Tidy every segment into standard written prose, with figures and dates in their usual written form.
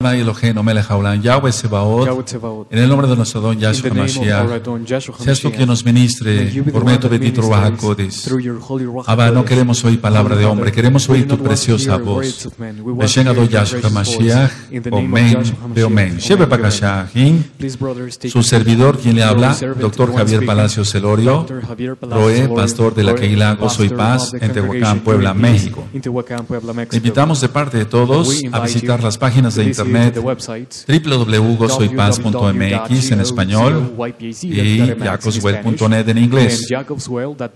Yahweh Sebaot, en el nombre de nuestro don Yahshua Mashiach, seas tú quien nos ministre por medio de tu bendito Ruaj HaKodesh. Abba, no queremos oír palabra de hombre, queremos oír tu preciosa voz. Beshen Adon Yahshua Mashiach, Omen, de Omen. Sheve Pakashahim, su servidor quien le habla, Dr. Javier Palacios Celorio Roeh, pastor de la Kehila Gozo y Paz en Tehuacán, Puebla, México. Te invitamos de parte de todos a visitar las páginas de internet www.gozoypaz.mx en español y jacobswell.net en inglés.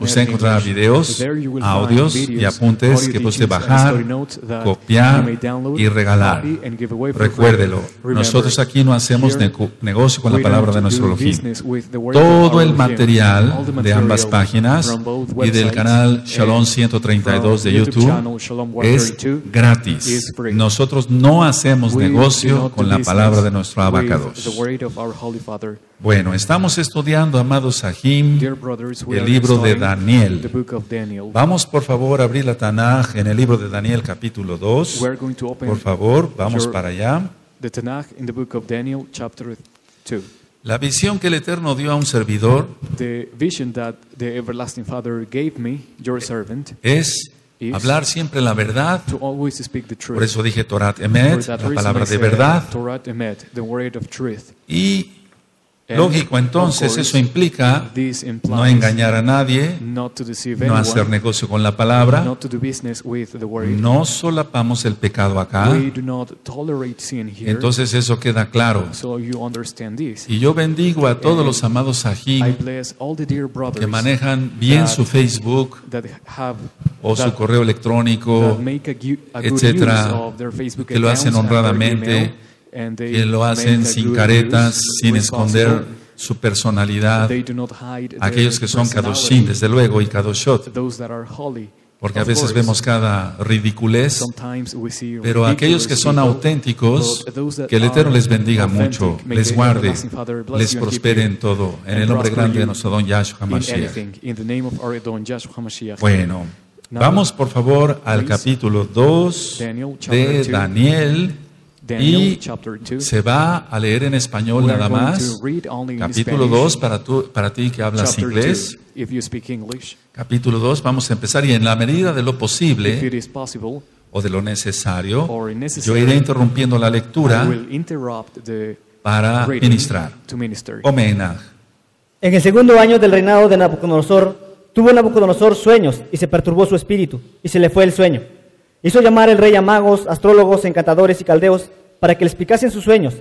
Usted encontrará videos, audios y apuntes que puede bajar, copiar y regalar. Recuérdelo, nosotros aquí no hacemos negocio con la palabra de nuestro Elohim. Todo el material de ambas páginas y del canal Shalom132 de YouTube es gratis. Nosotros no hacemos negocio con la palabra de nuestro Abba Kadosh. Bueno, estamos estudiando, amados Sahim, el libro de Daniel. Vamos, por favor, a abrir la Tanaj en el libro de Daniel, capítulo 2. Por favor, vamos para allá. La visión que el Eterno dio a un servidor es hablar siempre la verdad. Por eso dije Torat Emet, la palabra de verdad. Y lógico, entonces eso implica no engañar a nadie, no hacer negocio con la palabra, no solapamos el pecado acá. Entonces eso queda claro. Y yo bendigo a todos los amados Sahim que manejan bien su Facebook o su correo electrónico, etcétera, que lo hacen honradamente, que lo hacen sin caretas, sin esconder su personalidad. Aquellos que son Kadoshim, desde luego, y Kadoshot, porque a veces vemos cada ridiculez, pero aquellos que son auténticos, que el Eterno les bendiga mucho, les guarde, les prospere en todo, en el nombre grande de nuestro don Yahshua Mashiach. Bueno, vamos por favor al capítulo 2 de Daniel. Y se va a leer en español nada más. Capítulo 2 para ti que hablas inglés. Capítulo 2, vamos a empezar. Y en la medida de lo posible o de lo necesario, yo iré interrumpiendo la lectura para ministrar. Omenaj. En el segundo año del reinado de Nabucodonosor, tuvo Nabucodonosor sueños y se perturbó su espíritu y se le fue el sueño. Hizo llamar el rey a magos, astrólogos, encantadores y caldeos para que le explicasen sus sueños.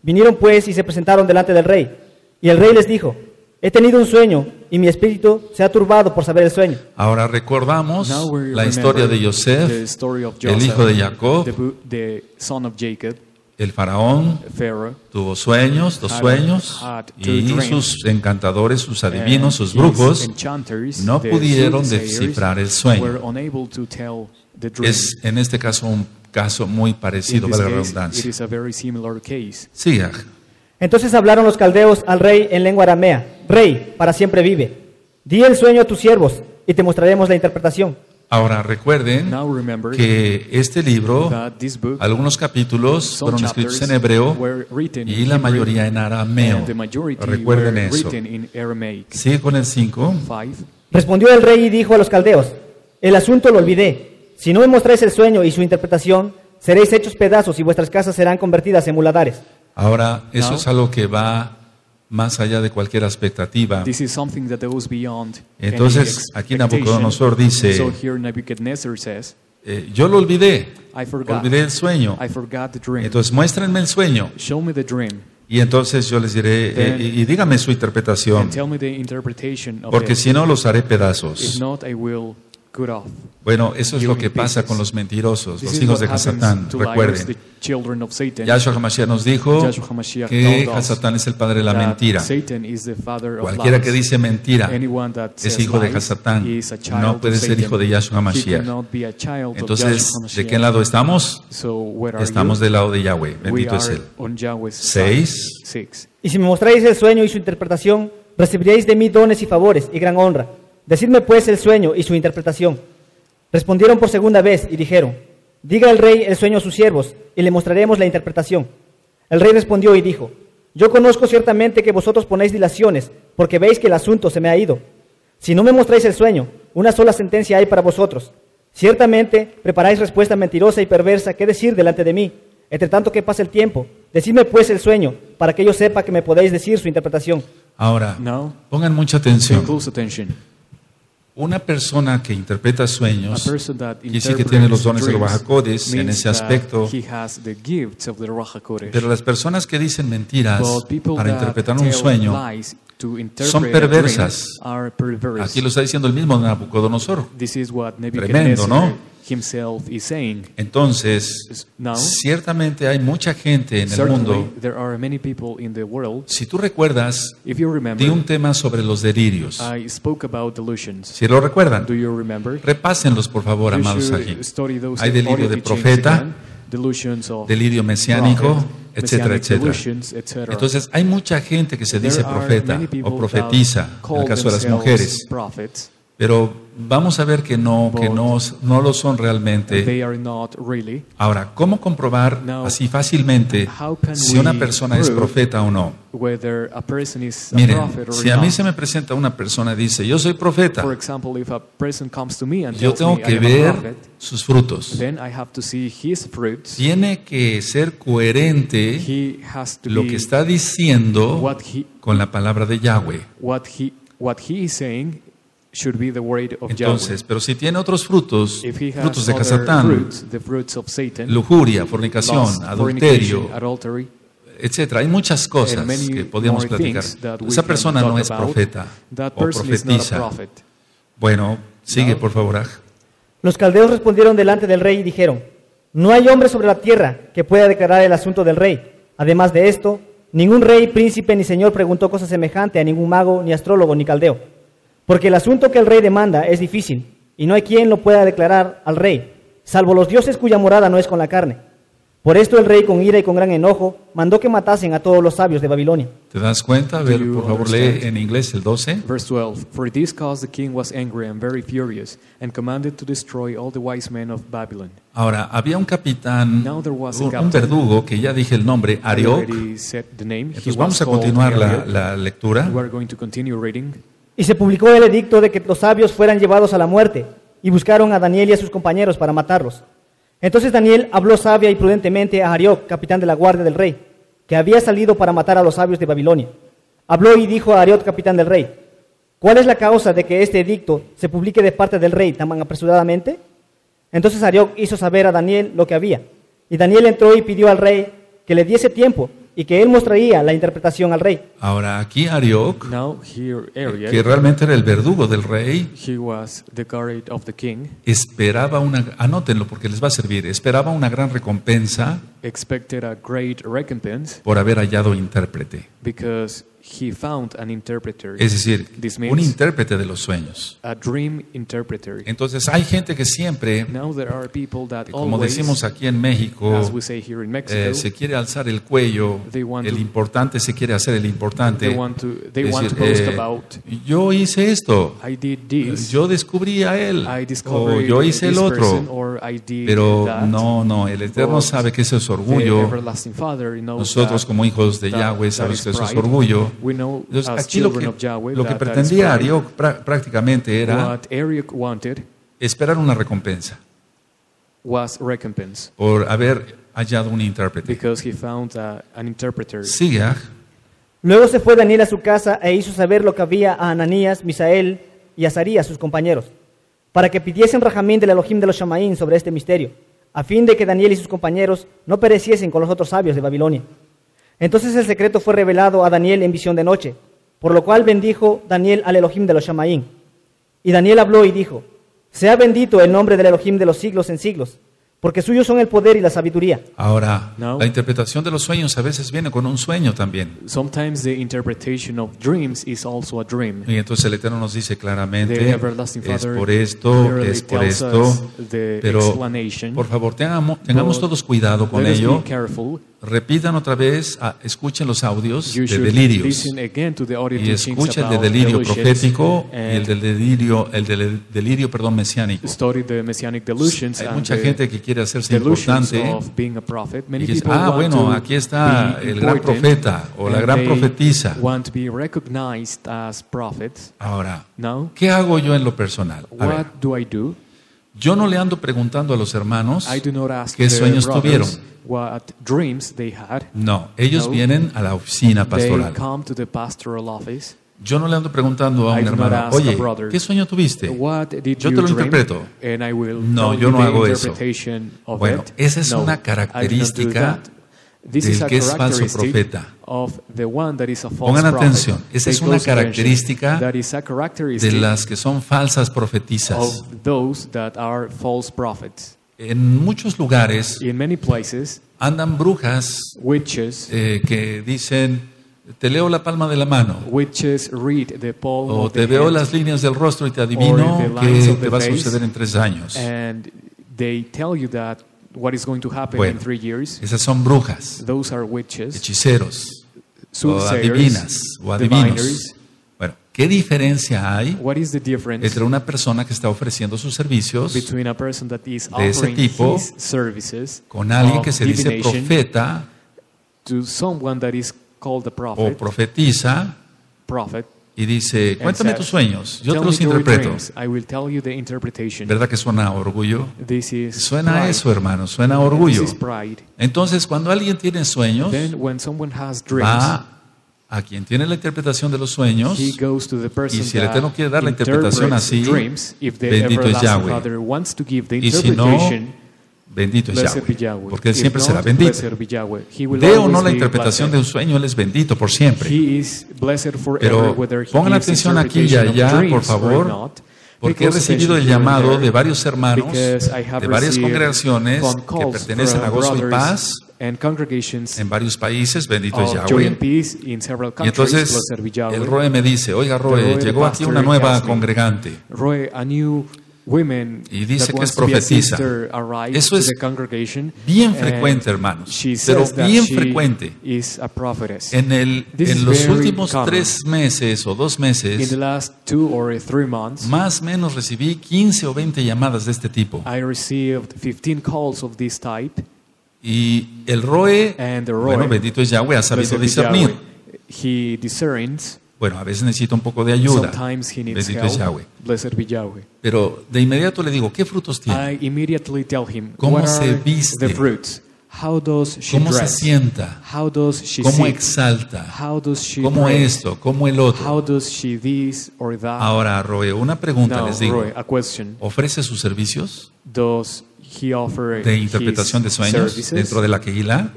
Vinieron pues y se presentaron delante del rey. Y el rey les dijo: he tenido un sueño y mi espíritu se ha turbado por saber el sueño. Ahora recordamos la historia de Yosef, el hijo de Jacob. El faraón tuvo sueños, dos sueños, y sus encantadores, sus adivinos, sus brujos, no pudieron descifrar el sueño. Es en este caso un caso muy parecido, para la redundancia. Siga. Entonces hablaron los caldeos al rey en lengua aramea: rey, para siempre vive, di el sueño a tus siervos y te mostraremos la interpretación. Ahora recuerden que este libro, algunos capítulos fueron escritos en hebreo y la mayoría en arameo. Recuerden eso. Sigue con el 5. Respondió el rey y dijo a los caldeos: el asunto lo olvidé. Si no me mostráis el sueño y su interpretación, seréis hechos pedazos y vuestras casas serán convertidas en muladares. Ahora, eso es algo que va más allá de cualquier expectativa. Entonces, aquí Nabucodonosor dice: yo lo olvidé, olvidé el sueño. Entonces, muéstrenme el sueño. Y entonces yo les diré, y dígame su interpretación, porque si no, los haré pedazos. Bueno, eso es lo que pasa con los mentirosos, los hijos de Hasatán. Recuerden, Yahshua HaMashiach nos dijo que Hasatán es el padre de la mentira. Cualquiera que dice mentira es hijo de Hasatán, no puede ser hijo de Yahshua HaMashiach. Entonces, ¿de qué lado estamos? Estamos del lado de Yahweh, bendito es Él. 6. Y si me mostráis el sueño y su interpretación, recibiréis de mí dones y favores y gran honra. Decidme pues el sueño y su interpretación. Respondieron por segunda vez y dijeron: diga el rey el sueño a sus siervos, y le mostraremos la interpretación. El rey respondió y dijo, yo conozco ciertamente que vosotros ponéis dilaciones, porque veis que el asunto se me ha ido. Si no me mostráis el sueño, una sola sentencia hay para vosotros. Ciertamente preparáis respuesta mentirosa y perversa, ¿qué decir delante de mí? Entre tanto que pasa el tiempo, decidme pues el sueño, para que yo sepa que me podéis decir su interpretación. Ahora, pongan mucha atención. Una persona que interpreta sueños quiere decir que tiene los dones del Ruaj HaKodesh en ese aspecto, pero las personas que dicen mentiras para interpretar un sueño son perversas. Aquí lo está diciendo el mismo Nabucodonosor. Tremendo, ¿no? Entonces, ciertamente hay mucha gente en el mundo. Si tú recuerdas, di un tema sobre los delirios. Si lo recuerdan, repásenlos por favor, amados aquí. Hay delirio de profeta, delirio mesiánico, etcétera, etcétera. Entonces, hay mucha gente que se dice profeta o profetiza, en el caso de las mujeres. Pero vamos a ver que no lo son realmente. Ahora, ¿cómo comprobar así fácilmente si una persona es profeta o no? Miren, si a mí se me presenta una persona y dice, yo soy profeta, yo tengo que ver sus frutos. Tiene que ser coherente lo que está diciendo con la palabra de Yahweh. Entonces, pero si tiene otros frutos, frutos de Hasatán, lujuria, fornicación, adulterio, etcétera, hay muchas cosas que podríamos platicar. Esa persona no es profeta o profetiza. Bueno, sigue por favor. Los caldeos respondieron delante del rey y dijeron, no hay hombre sobre la tierra que pueda declarar el asunto del rey. Además de esto, ningún rey, príncipe ni señor preguntó cosa semejante a ningún mago, ni astrólogo, ni caldeo. Porque el asunto que el rey demanda es difícil, y no hay quien lo pueda declarar al rey, salvo los dioses cuya morada no es con la carne. Por esto el rey con ira y con gran enojo mandó que matasen a todos los sabios de Babilonia. ¿Te das cuenta? A ver, por favor, lee en inglés el 12. Verse 12. For this cause the king was angry and very furious, and commanded to destroy all the wise men of Babylon. Ahora, había un capitán, un verdugo, que ya dije el nombre, Arioc. Entonces vamos a continuar la lectura. Y se publicó el edicto de que los sabios fueran llevados a la muerte, y buscaron a Daniel y a sus compañeros para matarlos. Entonces Daniel habló sabia y prudentemente a Arioc, capitán de la guardia del rey, que había salido para matar a los sabios de Babilonia. Habló y dijo a Arioc, capitán del rey, ¿cuál es la causa de que este edicto se publique de parte del rey tan apresuradamente? Entonces Arioc hizo saber a Daniel lo que había, y Daniel entró y pidió al rey que le diese tiempo, y que él mostraría la interpretación al rey. Ahora aquí Arioc, que realmente era el verdugo del rey, esperaba una, anótenlo porque les va a servir, esperaba una gran recompensa por haber hallado intérprete. Es decir, un intérprete de los sueños. Entonces hay gente que siempre, como decimos aquí en México, se quiere alzar el cuello, el importante se quiere hacer el importante. Es decir, yo hice esto, yo descubrí a él, o yo hice el otro. Pero no, el Eterno sabe que eso es orgullo. Nosotros como hijos de Yahweh sabemos que eso es orgullo. Entonces, aquí lo que pretendía Arioc prácticamente era esperar una recompensa por haber hallado un intérprete. Sigue. Luego se fue Daniel a su casa e hizo saber lo que había a Ananías, Misael y Azarías, sus compañeros, para que pidiesen rajamín del Elohim de los Shamayim sobre este misterio, a fin de que Daniel y sus compañeros no pereciesen con los otros sabios de Babilonia. Entonces el secreto fue revelado a Daniel en visión de noche, por lo cual bendijo Daniel al Elohim de los Shamayim. Y Daniel habló y dijo, sea bendito el nombre del Elohim de los siglos en siglos, porque suyos son el poder y la sabiduría. Ahora, la interpretación de los sueños a veces viene con un sueño también. Y entonces el Eterno nos dice claramente, es por esto, es por esto. Pero, por favor, tengamos todos cuidado con ello. Repitan otra vez, escuchen los audios de delirios y escuchen el de delirio profético y el del delirio perdón, mesiánico. Hay mucha gente que quiere hacerse importante y dice, ah, bueno, aquí está el gran profeta o la gran profetisa. Ahora, ¿qué hago yo en lo personal? A ver, yo no le ando preguntando a los hermanos qué sueños tuvieron. No, ellos vienen a la oficina pastoral. Yo no le ando preguntando a un hermano, oye, ¿qué sueño tuviste? Yo te lo interpreto. No, yo no hago eso. Bueno, esa es una característica del que es falso profeta. Pongan atención, esa es una característica de las que son falsas profetisas. En muchos lugares andan brujas que dicen, te leo la palma de la mano, o te veo las líneas del rostro y te adivino qué te va a suceder en 3 años. Bueno, esas son brujas, hechiceros, o adivinas, o adivinos. Bueno, ¿qué diferencia hay entre una persona que está ofreciendo sus servicios de ese tipo con alguien que se dice profeta o profetiza y dice, cuéntame tus sueños, yo te los interpreto? ¿Verdad que suena a orgullo? Suena a eso, hermano, suena a orgullo. Entonces, cuando alguien tiene sueños, va a quien tiene la interpretación de los sueños, y si el Eterno quiere dar la interpretación así, bendito es Yahweh. Y si no, bendito es Yahweh, porque Él siempre será bendito. De o no la interpretación de un sueño, Él es bendito por siempre. Pero pongan atención aquí y allá, por favor, porque he recibido el llamado de varios hermanos, de varias congregaciones que pertenecen a Gozo y Paz, en varios países, bendito es Yahweh. Y entonces el Roeh me dice, oiga Roeh, llegó aquí una nueva congregante y dice que es profetisa. Eso es bien frecuente, hermanos, pero bien frecuente. En los últimos 3 meses o 2 meses, más o menos recibí 15 o 20 llamadas de este tipo. Y el Roeh, bueno, bendito es Yahweh, ha sabido discernir. Bueno, a veces necesita un poco de ayuda. Bendito es Yahweh. Pero de inmediato le digo, ¿qué frutos tiene? ¿Cómo se viste? ¿Cómo se sienta? ¿Cómo exalta? ¿Cómo esto? ¿Cómo el otro? Ahora, Roeh, una pregunta les digo. ¿Ofrece sus servicios de interpretación de sueños dentro de la Kehila?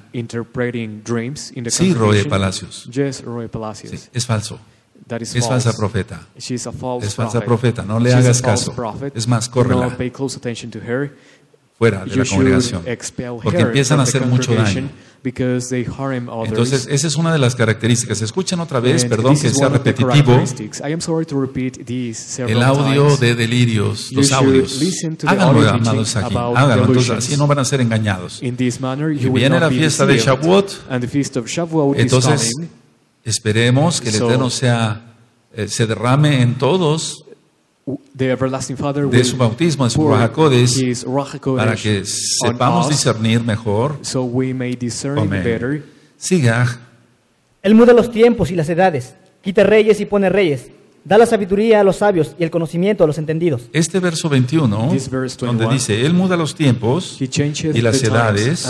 Sí, Roeh Palacios. Sí, es falso. Es falsa profeta. Es falsa profeta. No le hagas caso. Es más, córrela fuera de la congregación, porque empiezan a hacer mucho daño. Entonces, esa es una de las características. Escuchen otra vez, perdón que sea repetitivo, el audio de delirios, los audios. Háganlo, amados, aquí. Háganlo, entonces así no van a ser engañados. Y viene la fiesta de Shavuot, entonces esperemos que el Eterno se derrame en todos de su bautismo, de su Ruaj HaKodesh, para que sepamos discernir mejor. Amén. Siga. Él muda los tiempos y las edades, quita reyes y pone reyes, da la sabiduría a los sabios y el conocimiento a los entendidos. Este verso 21, donde dice, Él muda los tiempos y las edades,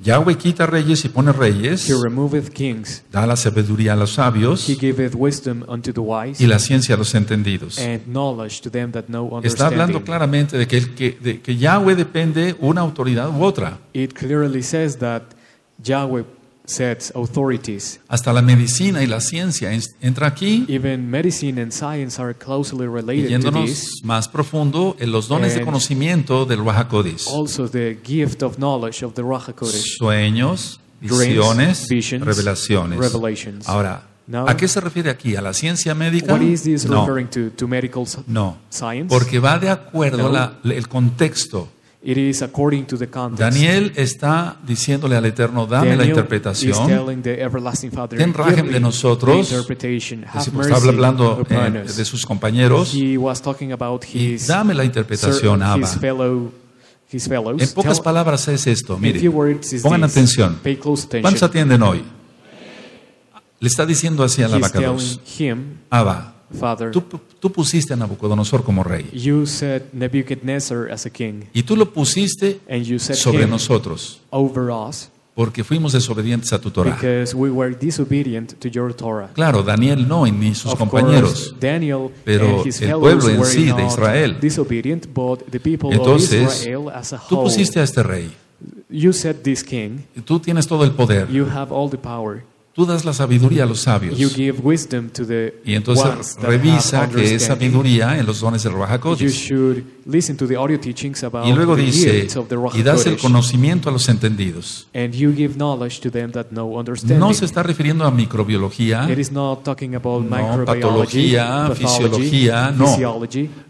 Yahweh quita reyes y pone reyes, da la sabiduría a los sabios y la ciencia a los entendidos. Está hablando claramente de que Yahweh depende una autoridad u otra. Hasta la medicina y la ciencia entra aquí, yéndonos más profundo en los dones de conocimiento del Ruaj HaKodesh. Sueños, visiones, revelaciones. Ahora, ¿a qué se refiere aquí? ¿A la ciencia médica? No, porque va de acuerdo al contexto. It is according to the context. Daniel está diciéndole al Eterno, dame Daniel la interpretación. Ten rajem de nosotros. Está hablando de sus compañeros. Y dame la interpretación, Abba. En pocas palabras es esto. Mire, pongan atención. ¿Cuántos atienden hoy? Le está diciendo así a Nabucodonosor: Abba, tú pusiste a Nabucodonosor como rey. You set Nebuchadnezzar as a king, y tú lo pusiste sobre nosotros, porque fuimos desobedientes a tu Torah. Claro, Daniel no, ni sus compañeros, pero el pueblo en sí de Israel. Entonces, tú pusiste a este rey. Tú tienes todo el poder. Tú das la sabiduría a los sabios. Y entonces revisa que es sabiduría en los dones del Ruaj HaKodesh. Y luego dice, y das el conocimiento a los entendidos. No se está refiriendo a microbiología, no patología, fisiología,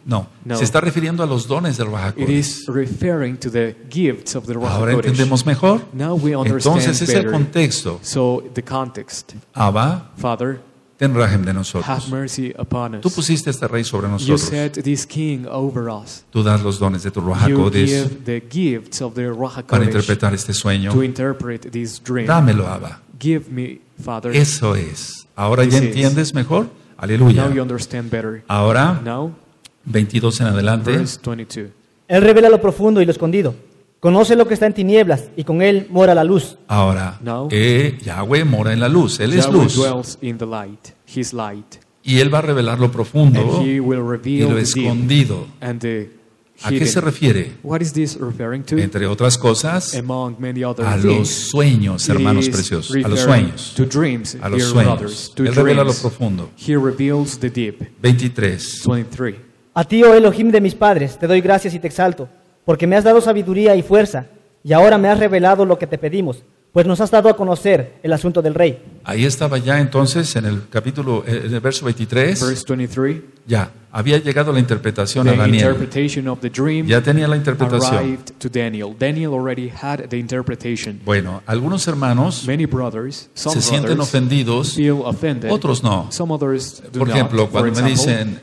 no. Se está refiriendo a los dones del Ruaj HaKodesh. Ahora entendemos mejor. Entonces es el contexto. Abba, Father, ten rajem de nosotros. Have mercy upon us. Tú pusiste a este rey sobre nosotros. You set this king over us. Tú das los dones de tu Ruaj HaKodesh para interpretar este sueño. To interpret this dream. Dámelo, Abba. Give me, Father. Eso es. Ahora ya entiendes mejor. Aleluya. Now you understand better. Ahora, 22 en adelante. Verse 22. Él revela lo profundo y lo escondido. Conoce lo que está en tinieblas y con él mora la luz. Ahora, Yahweh mora en la luz. Él es luz. Y él va a revelar lo profundo y lo escondido. ¿A qué se refiere? Entre otras cosas, a los sueños, hermanos preciosos. A los sueños. A los sueños. Él revela lo profundo. 23. A ti, oh Elohim de mis padres, te doy gracias y te exalto, porque me has dado sabiduría y fuerza, y ahora me has revelado lo que te pedimos, pues nos has dado a conocer el asunto del rey. Ahí estaba ya entonces en el capítulo, en el verso 23. Verse 23. Ya había llegado la interpretación a Daniel. Ya tenía la interpretación. Bueno, algunos hermanos se sienten ofendidos, otros no. Por ejemplo, cuando me dicen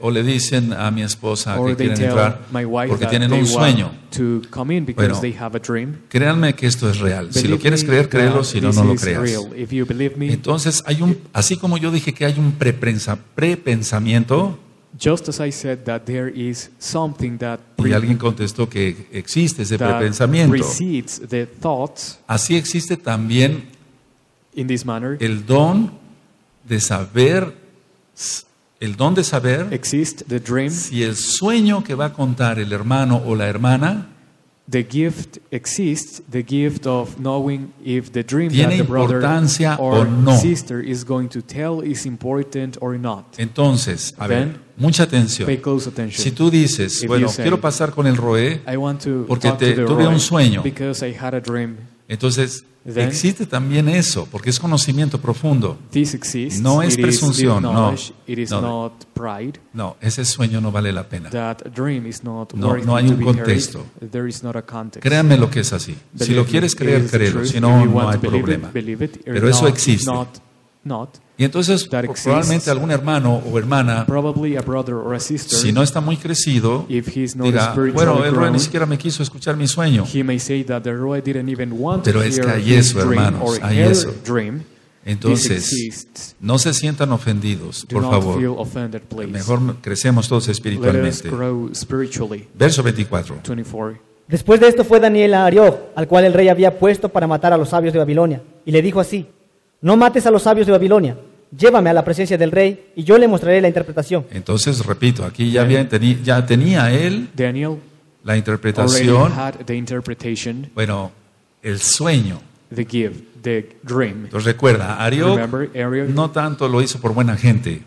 o le dicen a mi esposa que quieren entrar porque tienen un sueño. Bueno, créanme que esto es real. Si lo quieres creer, créelo. Si no, no lo creas. Entonces, hay un, así como yo dije que hay un prepensamiento. Y alguien contestó que existe ese prepensamiento. Así existe también el don de saber, si el sueño que va a contar el hermano o la hermana tiene importancia o no. Entonces, a ver, mucha atención. Si tú dices, bueno, quiero pasar con el Roeh porque tuve un sueño, entonces existe también eso, porque es conocimiento profundo. No es presunción, no, ese sueño no vale la pena. No hay un contexto. Créanme lo que es así. Si lo quieres creer, créelo. Si no, no hay problema. Pero eso existe. Y entonces probablemente algún hermano o hermana, si no está muy crecido, dirá, bueno, el Roeh ni siquiera me quiso escuchar mi sueño. Pero es que hay eso, hermanos, hay eso. Entonces, no se sientan ofendidos, por favor. Mejor crecemos todos espiritualmente. Verso 24. Después de esto fue Daniel a Arioc, al cual el rey había puesto para matar a los sabios de Babilonia, y le dijo así: no mates a los sabios de Babilonia, llévame a la presencia del rey y yo le mostraré la interpretación. Entonces, repito, aquí ya tenía él la interpretación. Bueno, el sueño. Entonces recuerda, Arioc no tanto lo hizo por buena gente.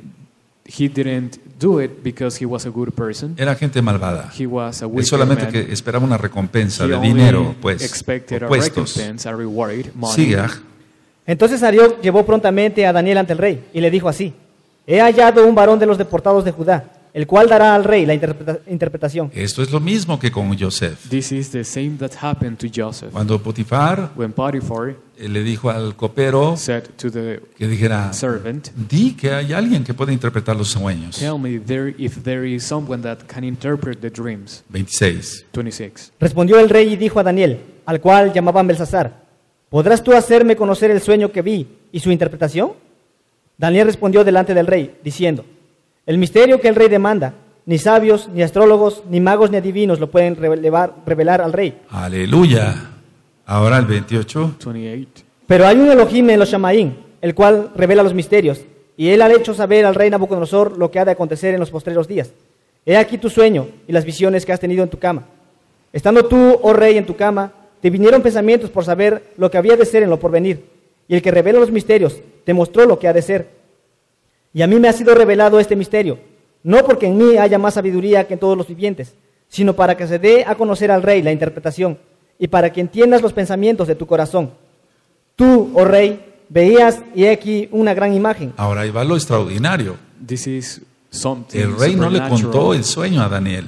Era gente malvada. Él solamente que esperaba una recompensa de dinero, pues, puestos. Siga. Entonces Arioc llevó prontamente a Daniel ante el rey y le dijo así: he hallado un varón de los deportados de Judá, el cual dará al rey la interpretación. Esto es lo mismo que con Joseph. This is the same that happened to Joseph. Cuando Potifar le dijo al copero que dijera, di que hay alguien que puede interpretar los sueños. Tell me if there is someone that can interpret the dreams. 26. Respondió el rey y dijo a Daniel, al cual llamaban Belsasar, ¿podrás tú hacerme conocer el sueño que vi y su interpretación? Daniel respondió delante del rey, diciendo, el misterio que el rey demanda, ni sabios, ni astrólogos, ni magos, ni adivinos lo pueden revelar al rey. Aleluya. Ahora el 28. Pero hay un Elohim en los Shamayim, el cual revela los misterios, y él ha hecho saber al rey Nabucodonosor lo que ha de acontecer en los postreros días. He aquí tu sueño y las visiones que has tenido en tu cama. Estando tú, oh rey, en tu cama, te vinieron pensamientos por saber lo que había de ser en lo porvenir, y el que revela los misterios te mostró lo que ha de ser. Y a mí me ha sido revelado este misterio, no porque en mí haya más sabiduría que en todos los vivientes, sino para que se dé a conocer al rey la interpretación, y para que entiendas los pensamientos de tu corazón. Tú, oh rey, veías y he aquí una gran imagen. Ahora ahí va lo extraordinario. El rey no le contó el sueño a Daniel.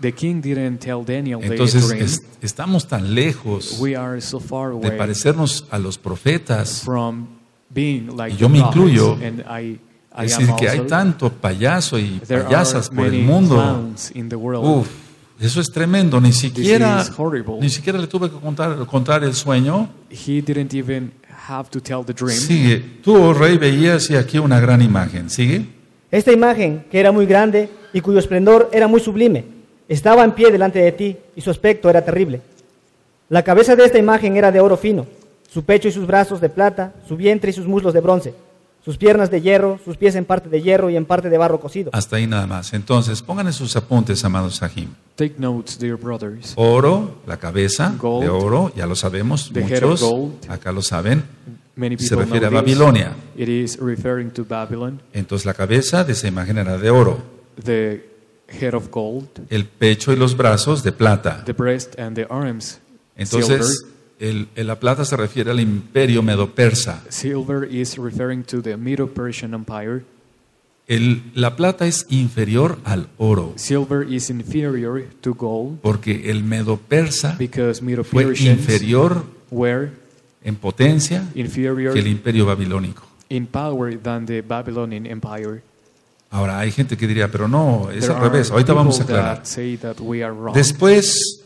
Entonces estamos tan lejos de parecernos a los profetas, y yo me incluyo. Es decir, que hay tanto payaso y payasas por el mundo. Uf, eso es tremendo. Ni siquiera le tuve que contar el sueño. Sigue. Tú, oh rey, veías y aquí una gran imagen. Sigue. Esta imagen, que era muy grande y cuyo esplendor era muy sublime, estaba en pie delante de ti, y su aspecto era terrible. La cabeza de esta imagen era de oro fino, su pecho y sus brazos de plata, su vientre y sus muslos de bronce, sus piernas de hierro, sus pies en parte de hierro y en parte de barro cocido. Hasta ahí nada más. Entonces, pongan en sus apuntes, amados Sahim. Take notes, dear brothers. Oro, la cabeza gold, de oro, ya lo sabemos, muchos gold, acá lo saben. Se refiere a Babilonia. It is referring to Babylon. Entonces, la cabeza de esa imagen era de oro. The head of gold. El pecho y los brazos de plata. The breast and the arms. Entonces, la plata se refiere al imperio medo-persa. Silver is referring to the Medo-Persian Empire. La plata es inferior al oro. Silver is inferior to gold. Porque el medo-persa fue inferior en potencia que el imperio babilónico. In power than the Babylonian Empire. Ahora, hay gente que diría, pero no, es al revés. Ahorita vamos a aclarar. Después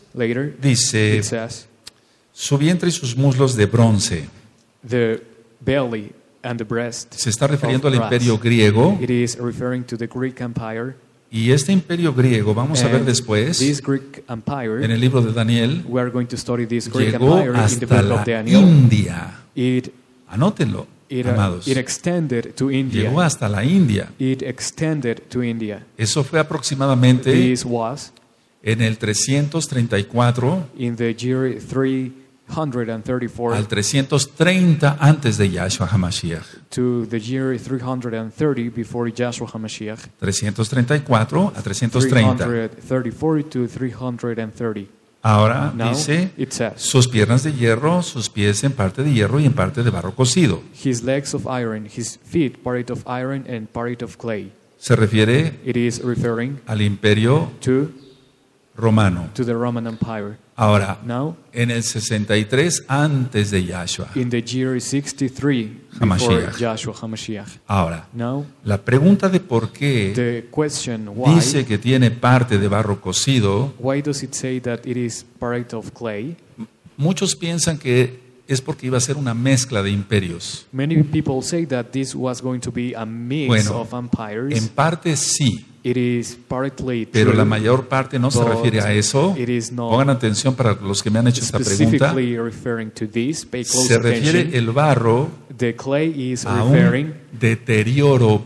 dice, su vientre y sus muslos de bronce. The belly and the breast. Se está refiriendo al imperio griego. It is referring to the Greek Empire. Y este imperio griego, vamos a ver después, en el libro de Daniel, we are going to study this Greek llegó empire hasta in the book of Daniel. India. Anótenlo, amados. It extended to India. Llegó hasta la India. It extended to India. Eso fue aproximadamente en el 334 in the year 334 al 330 antes de Yahshua HaMashiach. To the year 330 before Yahshua HaMashiach. 334 a 330. 334 to 330. Ahora dice, sus piernas de hierro, sus pies en parte de hierro y en parte de barro cocido. His legs of iron, his feet part of iron and part of clay. Se refiere al imperio romano. To the Roman Empire. Ahora, en el 63 antes de Yahshua. In the year 63 before Yahshua HaMashiach. Ahora, la pregunta de por qué dice que tiene parte de barro cocido. Why does it say that it is part of clay? Muchos piensan que es porque iba a ser una mezcla de imperios. Many people say that this was going to be a mix of empires. En parte sí. It is partly true, pero la mayor parte no se refiere a eso. Pongan atención para los que me han hecho esta pregunta. Se refiere el barro a un deterioro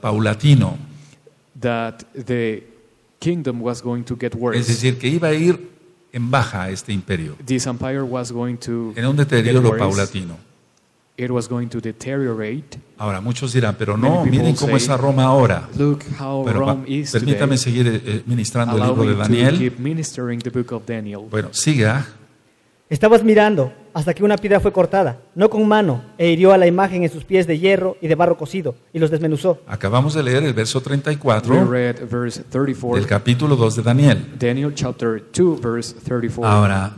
paulatino. That the kingdom was going to get worse. Es decir, que iba a ir en baja este imperio. This empire was going to en un deterioro paulatino. It was going to deteriorate. Ahora muchos dirán, pero no, miren cómo es a Roma ahora. Look how Rome is today. Permítame seguir ministrando el libro de Daniel. Bueno, siga. Estabas mirando hasta que una piedra fue cortada, no con mano, e hirió a la imagen en sus pies de hierro y de barro cocido, y los desmenuzó. Acabamos de leer el verso 34 del capítulo 2 de Daniel. Ahora,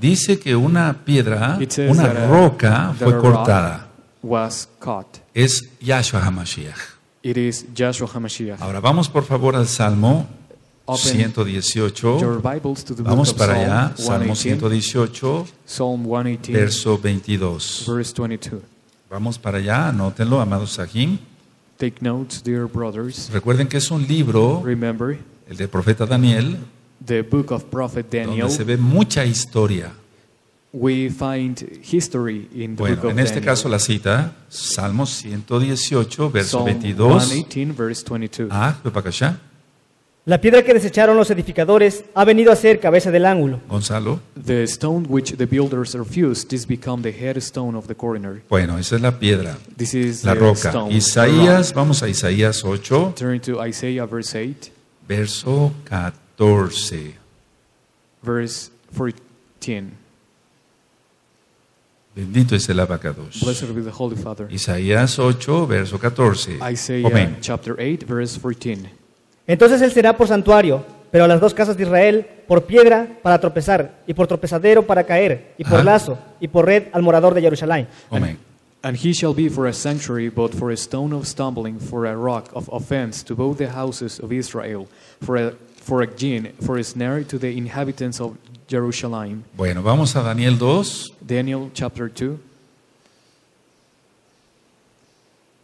dice que una piedra, una roca fue cortada. Es Yahshua HaMashiach. Ahora vamos por favor al Salmo 118, vamos para allá, Salmo 118, verso 22. Vamos para allá, anótenlo, amados Sahim. Recuerden que es un libro, el del profeta Daniel, donde se ve mucha historia. Bueno, en este caso la cita, Salmo 118, verso 22. La piedra que desecharon los edificadores ha venido a ser cabeza del ángulo. Gonzalo. Bueno, esa es la piedra, la roca. Isaías, vamos a Isaías 8, verso 14. Bendito es el Abacados. Isaías 8, verso 14. Amén. Entonces él será por santuario, pero a las dos casas de Israel, por piedra para tropezar, y por tropezadero para caer, y por lazo, y por red al morador de Jerusalén. Amén. And he shall be for a sanctuary, but for a stone of stumbling, for a rock of offense to both the houses of Israel, for a gin, for a snare to the inhabitants of Jerusalem. Bueno, vamos a Daniel 2. Daniel chapter 2.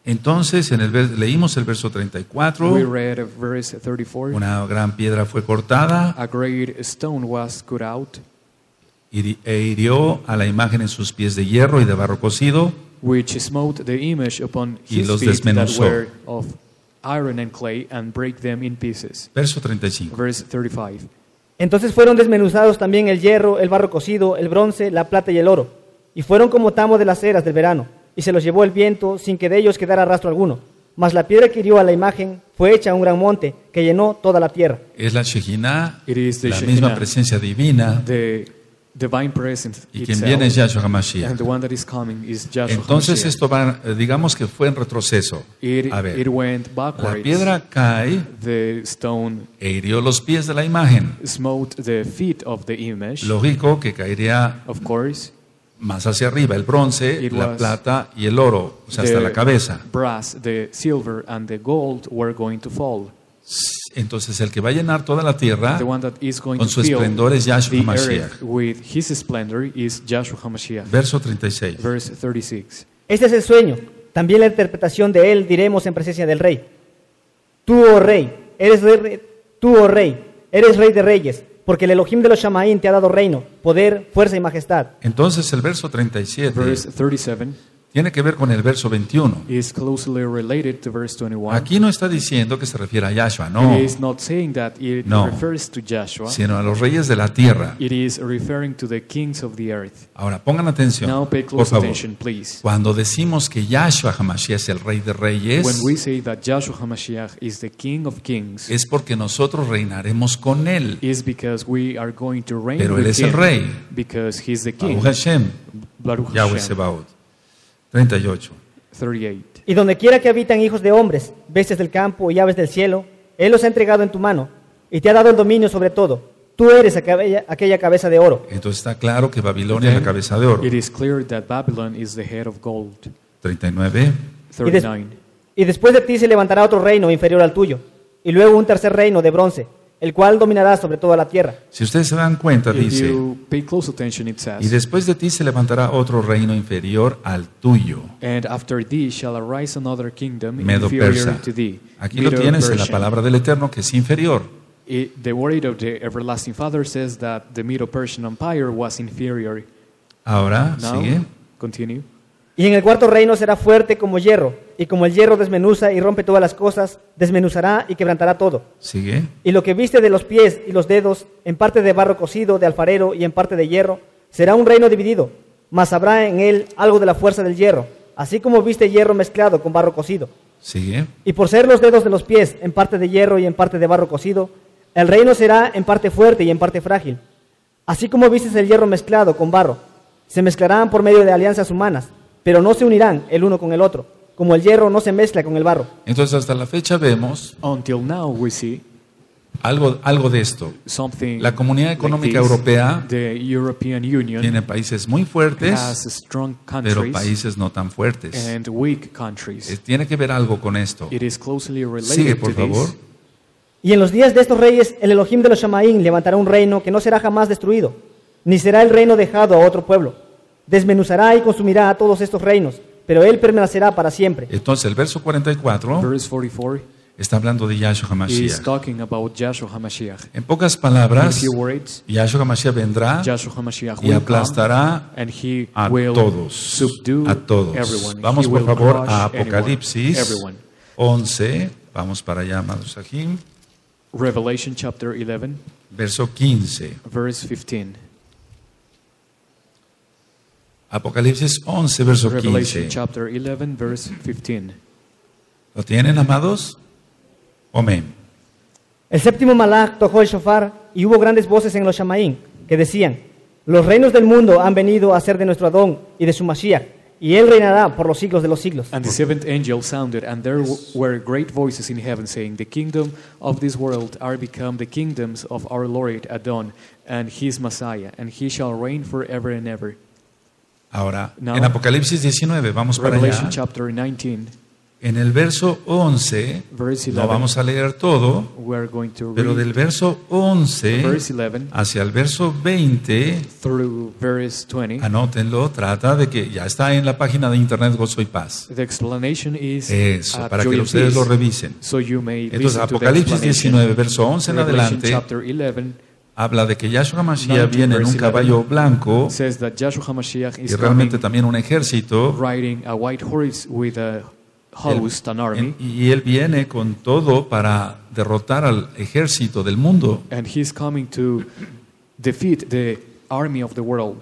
Entonces, leímos el verso 34, una gran piedra fue cortada e hirió a la imagen en sus pies de hierro y de barro cocido, y los desmenuzó. Verso 35. Entonces fueron desmenuzados también el hierro, el barro cocido, el bronce, la plata y el oro, y fueron como tamo de las eras del verano. Y se los llevó el viento, sin que de ellos quedara rastro alguno. Mas la piedra que hirió a la imagen fue hecha un gran monte, que llenó toda la tierra. Es la Shekinah, la misma presencia divina. Y quien viene es Yahshua HaMashiach. Entonces esto va, digamos que fue en retroceso. A ver, la piedra cae e hirió los pies de la imagen. Lógico que caería más hacia arriba, el bronce, la plata y el oro, o sea, hasta la cabeza. Entonces el que va a llenar toda la tierra con su esplendor es Yahshua HaMashiach. Verso 36. Este es el sueño, también la interpretación de él diremos en presencia del Rey. Tú, oh Rey, eres Rey de Reyes, porque el Elohim de los Shamayim te ha dado reino, poder, fuerza y majestad. Entonces el verso 37 tiene que ver con el verso 21. Aquí no está diciendo que se refiere a Yahshua, no, sino a los reyes de la tierra. Ahora pongan atención, por favor. Cuando decimos que Yahshua HaMashiach es el Rey de Reyes, es porque nosotros reinaremos con él. Pero él es el Rey. Baruch Hashem, Yahweh Sebaot. 38. Y donde quiera que habitan hijos de hombres, bestias del campo y aves del cielo, él los ha entregado en tu mano, y te ha dado el dominio sobre todo. Tú eres aquella cabeza de oro. Entonces está claro que Babilonia es la cabeza de oro. 39. Y después de ti se levantará otro reino inferior al tuyo, y luego un tercer reino de bronce, el cual dominará sobre toda la tierra. Si ustedes se dan cuenta, dice, y después de ti se levantará otro reino inferior al tuyo. Medo persa. Aquí lo tienes en la palabra del Eterno, que es inferior. Ahora, sigue. Y en el cuarto reino será fuerte como hierro, y como el hierro desmenuza y rompe todas las cosas, desmenuzará y quebrantará todo. Sigue. Y lo que viste de los pies y los dedos, en parte de barro cocido, de alfarero, y en parte de hierro, será un reino dividido, mas habrá en él algo de la fuerza del hierro, así como viste hierro mezclado con barro cocido. Sigue. Y por ser los dedos de los pies, en parte de hierro y en parte de barro cocido, el reino será en parte fuerte y en parte frágil, así como vistes el hierro mezclado con barro. Se mezclarán por medio de alianzas humanas, pero no se unirán el uno con el otro, como el hierro no se mezcla con el barro. Entonces hasta la fecha vemos algo de esto. La Comunidad Económica Europea tiene países muy fuertes, pero países no tan fuertes. Tiene que ver algo con esto. Sigue, por favor. Y en los días de estos reyes, el Elohim de los Shamayim levantará un reino que no será jamás destruido, ni será el reino dejado a otro pueblo. Desmenuzará y consumirá a todos estos reinos, pero él permanecerá para siempre. Entonces, el verso 44... está hablando de Yahshua HaMashiach. En pocas palabras, Yahshua HaMashiach vendrá y aplastará a todos. Vamos, por favor, a Apocalipsis 11. Vamos para allá, amados Sahim. Revelation chapter 11, verso 15. Verse 15. Apocalipsis 11, verso 15. Revelation chapter 11, verse 15. ¿Lo tienen, amados? Amén. El séptimo Malaj tocó el shofar y hubo grandes voces en los Shamayim que decían: los reinos del mundo han venido a ser de nuestro Adón y de su Mashiach, y él reinará por los siglos de los siglos. And the seventh angel sounded, and there were great voices in heaven saying, the kingdom of this world are become the kingdoms of our Lord Adon and his Messiah, and he shall reign forever and ever. Ahora, en Apocalipsis 19, vamos para allá. Chapter 19. En el verso 11, no vamos a leer todo, pero del verso 11 hacia el verso 20, anótenlo, trata de que ya está en la página de internet Gozo y Paz. Eso, para que ustedes lo revisen. Entonces, Apocalipsis 19, verso 11 en adelante, habla de que Yahshua Mashiach viene en un caballo blanco y realmente también un ejército. Y él viene con todo para derrotar al ejército del mundo.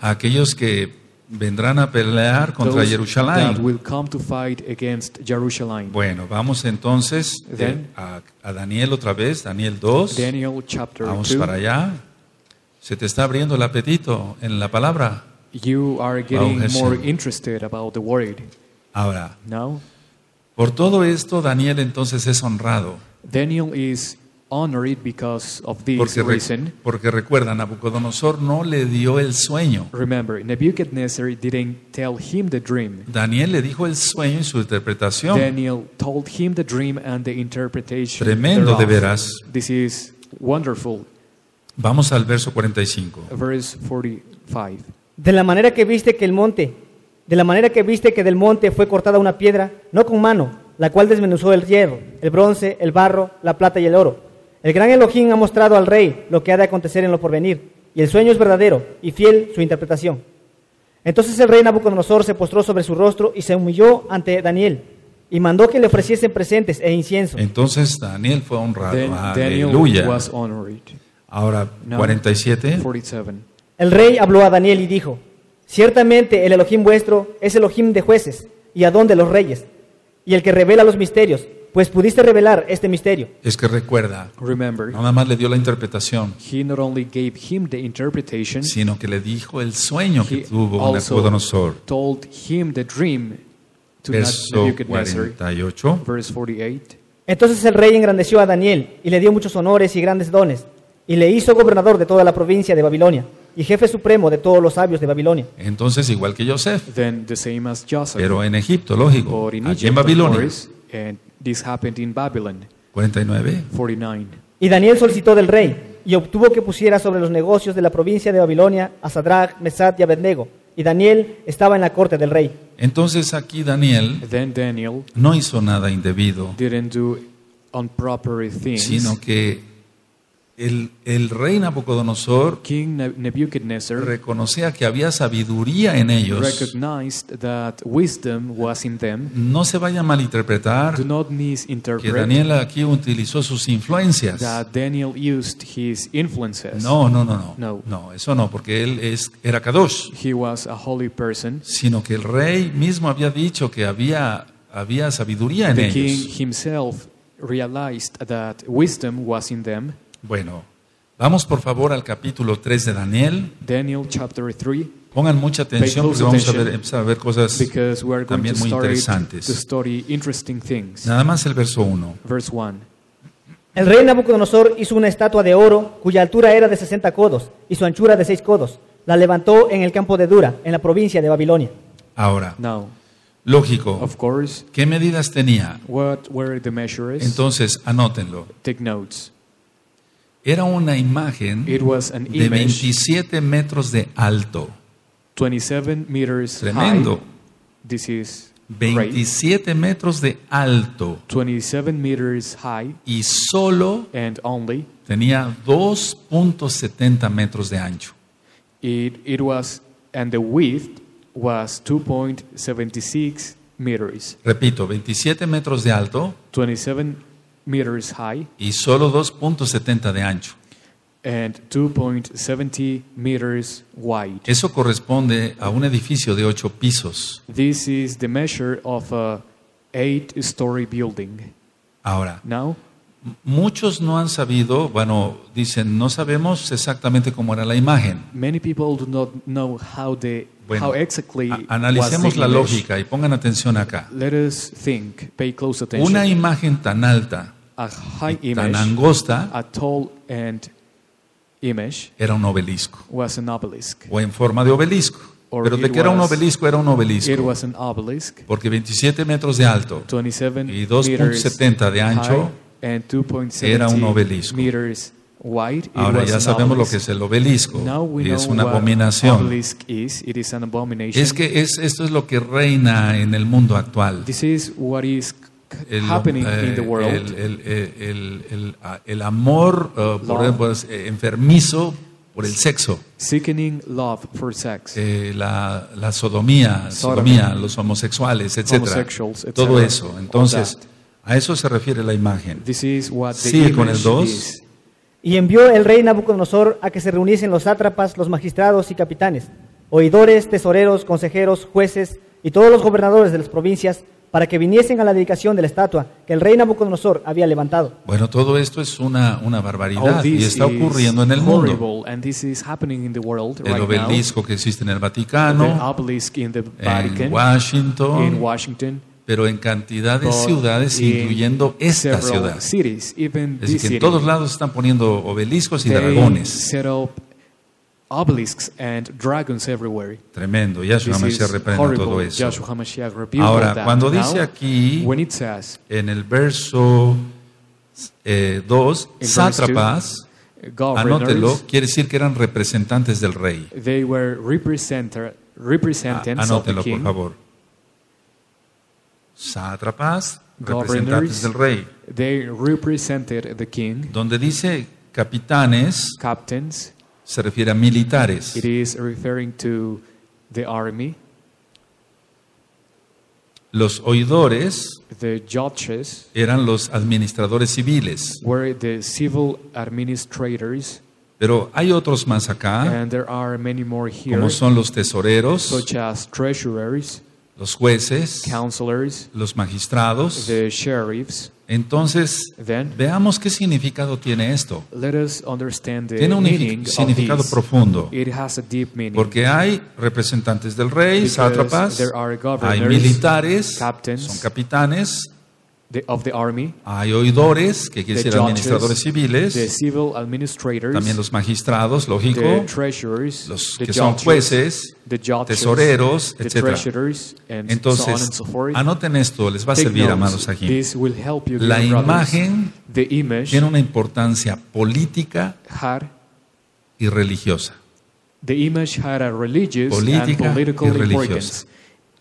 Aquellos que vendrán a pelear contra Jerusalén. Bueno, vamos entonces a Daniel otra vez, Daniel 2. Vamos para allá. Se te está abriendo el apetito en la palabra. Ahora, por todo esto, Daniel entonces es honrado. Porque recuerda, Nabucodonosor no le dio el sueño. Daniel le dijo el sueño y su interpretación. Tremendo, de veras. Vamos al verso 45. De la manera que viste que el monte... de la manera que viste que del monte fue cortada una piedra, no con mano, la cual desmenuzó el hierro, el bronce, el barro, la plata y el oro. El gran Elohim ha mostrado al rey lo que ha de acontecer en lo porvenir, y el sueño es verdadero y fiel su interpretación. Entonces el rey Nabucodonosor se postró sobre su rostro y se humilló ante Daniel, y mandó que le ofreciesen presentes e incienso. Entonces Daniel fue honrado. Aleluya. Ahora, 47. El rey habló a Daniel y dijo: ciertamente el Elohim vuestro es Elohim de jueces y Adón de los reyes, y el que revela los misterios, pues pudiste revelar este misterio. Es que recuerda, no nada más le dio la interpretación, sino que le dijo el sueño que tuvo Nabucodonosor. Verso 48. Entonces el rey engrandeció a Daniel y le dio muchos honores y grandes dones, y le hizo gobernador de toda la provincia de Babilonia y jefe supremo de todos los sabios de Babilonia. Entonces, igual que Joseph, pero en Egipto, lógico, aquí en Babilonia. 49. Y Daniel solicitó del rey y obtuvo que pusiera sobre los negocios de la provincia de Babilonia a Sadrac, Mesac y Abednego, y Daniel estaba en la corte del rey. Entonces aquí Daniel no hizo nada indebido, sino que el rey Nabucodonosor reconocía que había sabiduría en ellos. No se vaya a malinterpretar que Daniel aquí utilizó sus influencias. No, eso no, porque él era Kadosh. Sino que el rey mismo había dicho que había sabiduría en ellos. Bueno, vamos por favor al capítulo 3 de Daniel. Pongan mucha atención porque vamos a ver, empezar a ver cosas también muy interesantes. Nada más el verso 1. El rey Nabucodonosor hizo una estatua de oro cuya altura era de 60 codos y su anchura de 6 codos. La levantó en el campo de Dura, en la provincia de Babilonia. Ahora, lógico, ¿qué medidas tenía? Entonces, anótenlo. Era una imagen de 27 metros de alto. 27 meters tremendo. High. This is 27 metros de alto. 27 meters high. Y solo tenía 2.70 metros de ancho. And the width was 2.76 meters. Repito, 27 metros de alto. 27 meters high. Y solo 2.70 de ancho. And 2.70 meters wide. Eso corresponde a un edificio de 8 pisos. This is the measure of a 8-story building. Ahora, muchos no han sabido, dicen, no sabemos exactamente cómo era la imagen. Many people do not know how exactly. Analicemos la lógica y pongan atención acá. Let us think, pay close attention. Una imagen tan alta, tan angosta, a tall and era un obelisco, o en forma de obelisco. Pero de que era un obelisco, era un obelisco, porque 27 metros de alto y 2.70 de ancho era un obelisco. Ahora ya sabemos lo que es el obelisco, y es una abominación. Es que esto es lo que reina en el mundo actual. El amor enfermizo por el sexo, la sodomía, los homosexuales, etcétera, todo eso. Entonces, a eso se refiere la imagen. Sigue con el 2. Y envió el rey Nabucodonosor a que se reuniesen los sátrapas, los magistrados y capitanes, oidores, tesoreros, consejeros, jueces y todos los gobernadores de las provincias, para que viniesen a la dedicación de la estatua que el rey Nabucodonosor había levantado. Bueno, todo esto es una barbaridad y está ocurriendo en el mundo. El obelisco que existe en el Vaticano, en Washington, pero en cantidad de ciudades, incluyendo esta ciudad. Es decir, que en todos lados están poniendo obeliscos y dragones. Tremendo. Yahshua HaMashiach reprende todo eso. Ahora, cuando dice aquí en el verso 2, sátrapas, anótelo, quiere decir que eran representantes del rey. Anótelo, por favor. Sátrapas, representantes del rey. Donde dice capitanes, se refiere a militares. It is referring to the army. Los oidores, the judges, eran los administradores civiles. Were the civil administrators. Pero hay otros más acá, and there are many more here, como son los tesoreros, such as treasurers, los jueces, counselors, los magistrados, the sheriffs. Entonces, veamos qué significado tiene esto. Tiene un significado profundo. Porque hay representantes del rey, sátrapas, hay militares, son capitanes, hay oidores, que quiere decir administradores civiles, también los magistrados, lógico, los que son jueces, tesoreros, etc. Entonces, anoten esto, les va a servir, amados aquí. La imagen tiene una importancia política y religiosa. Política y religiosa.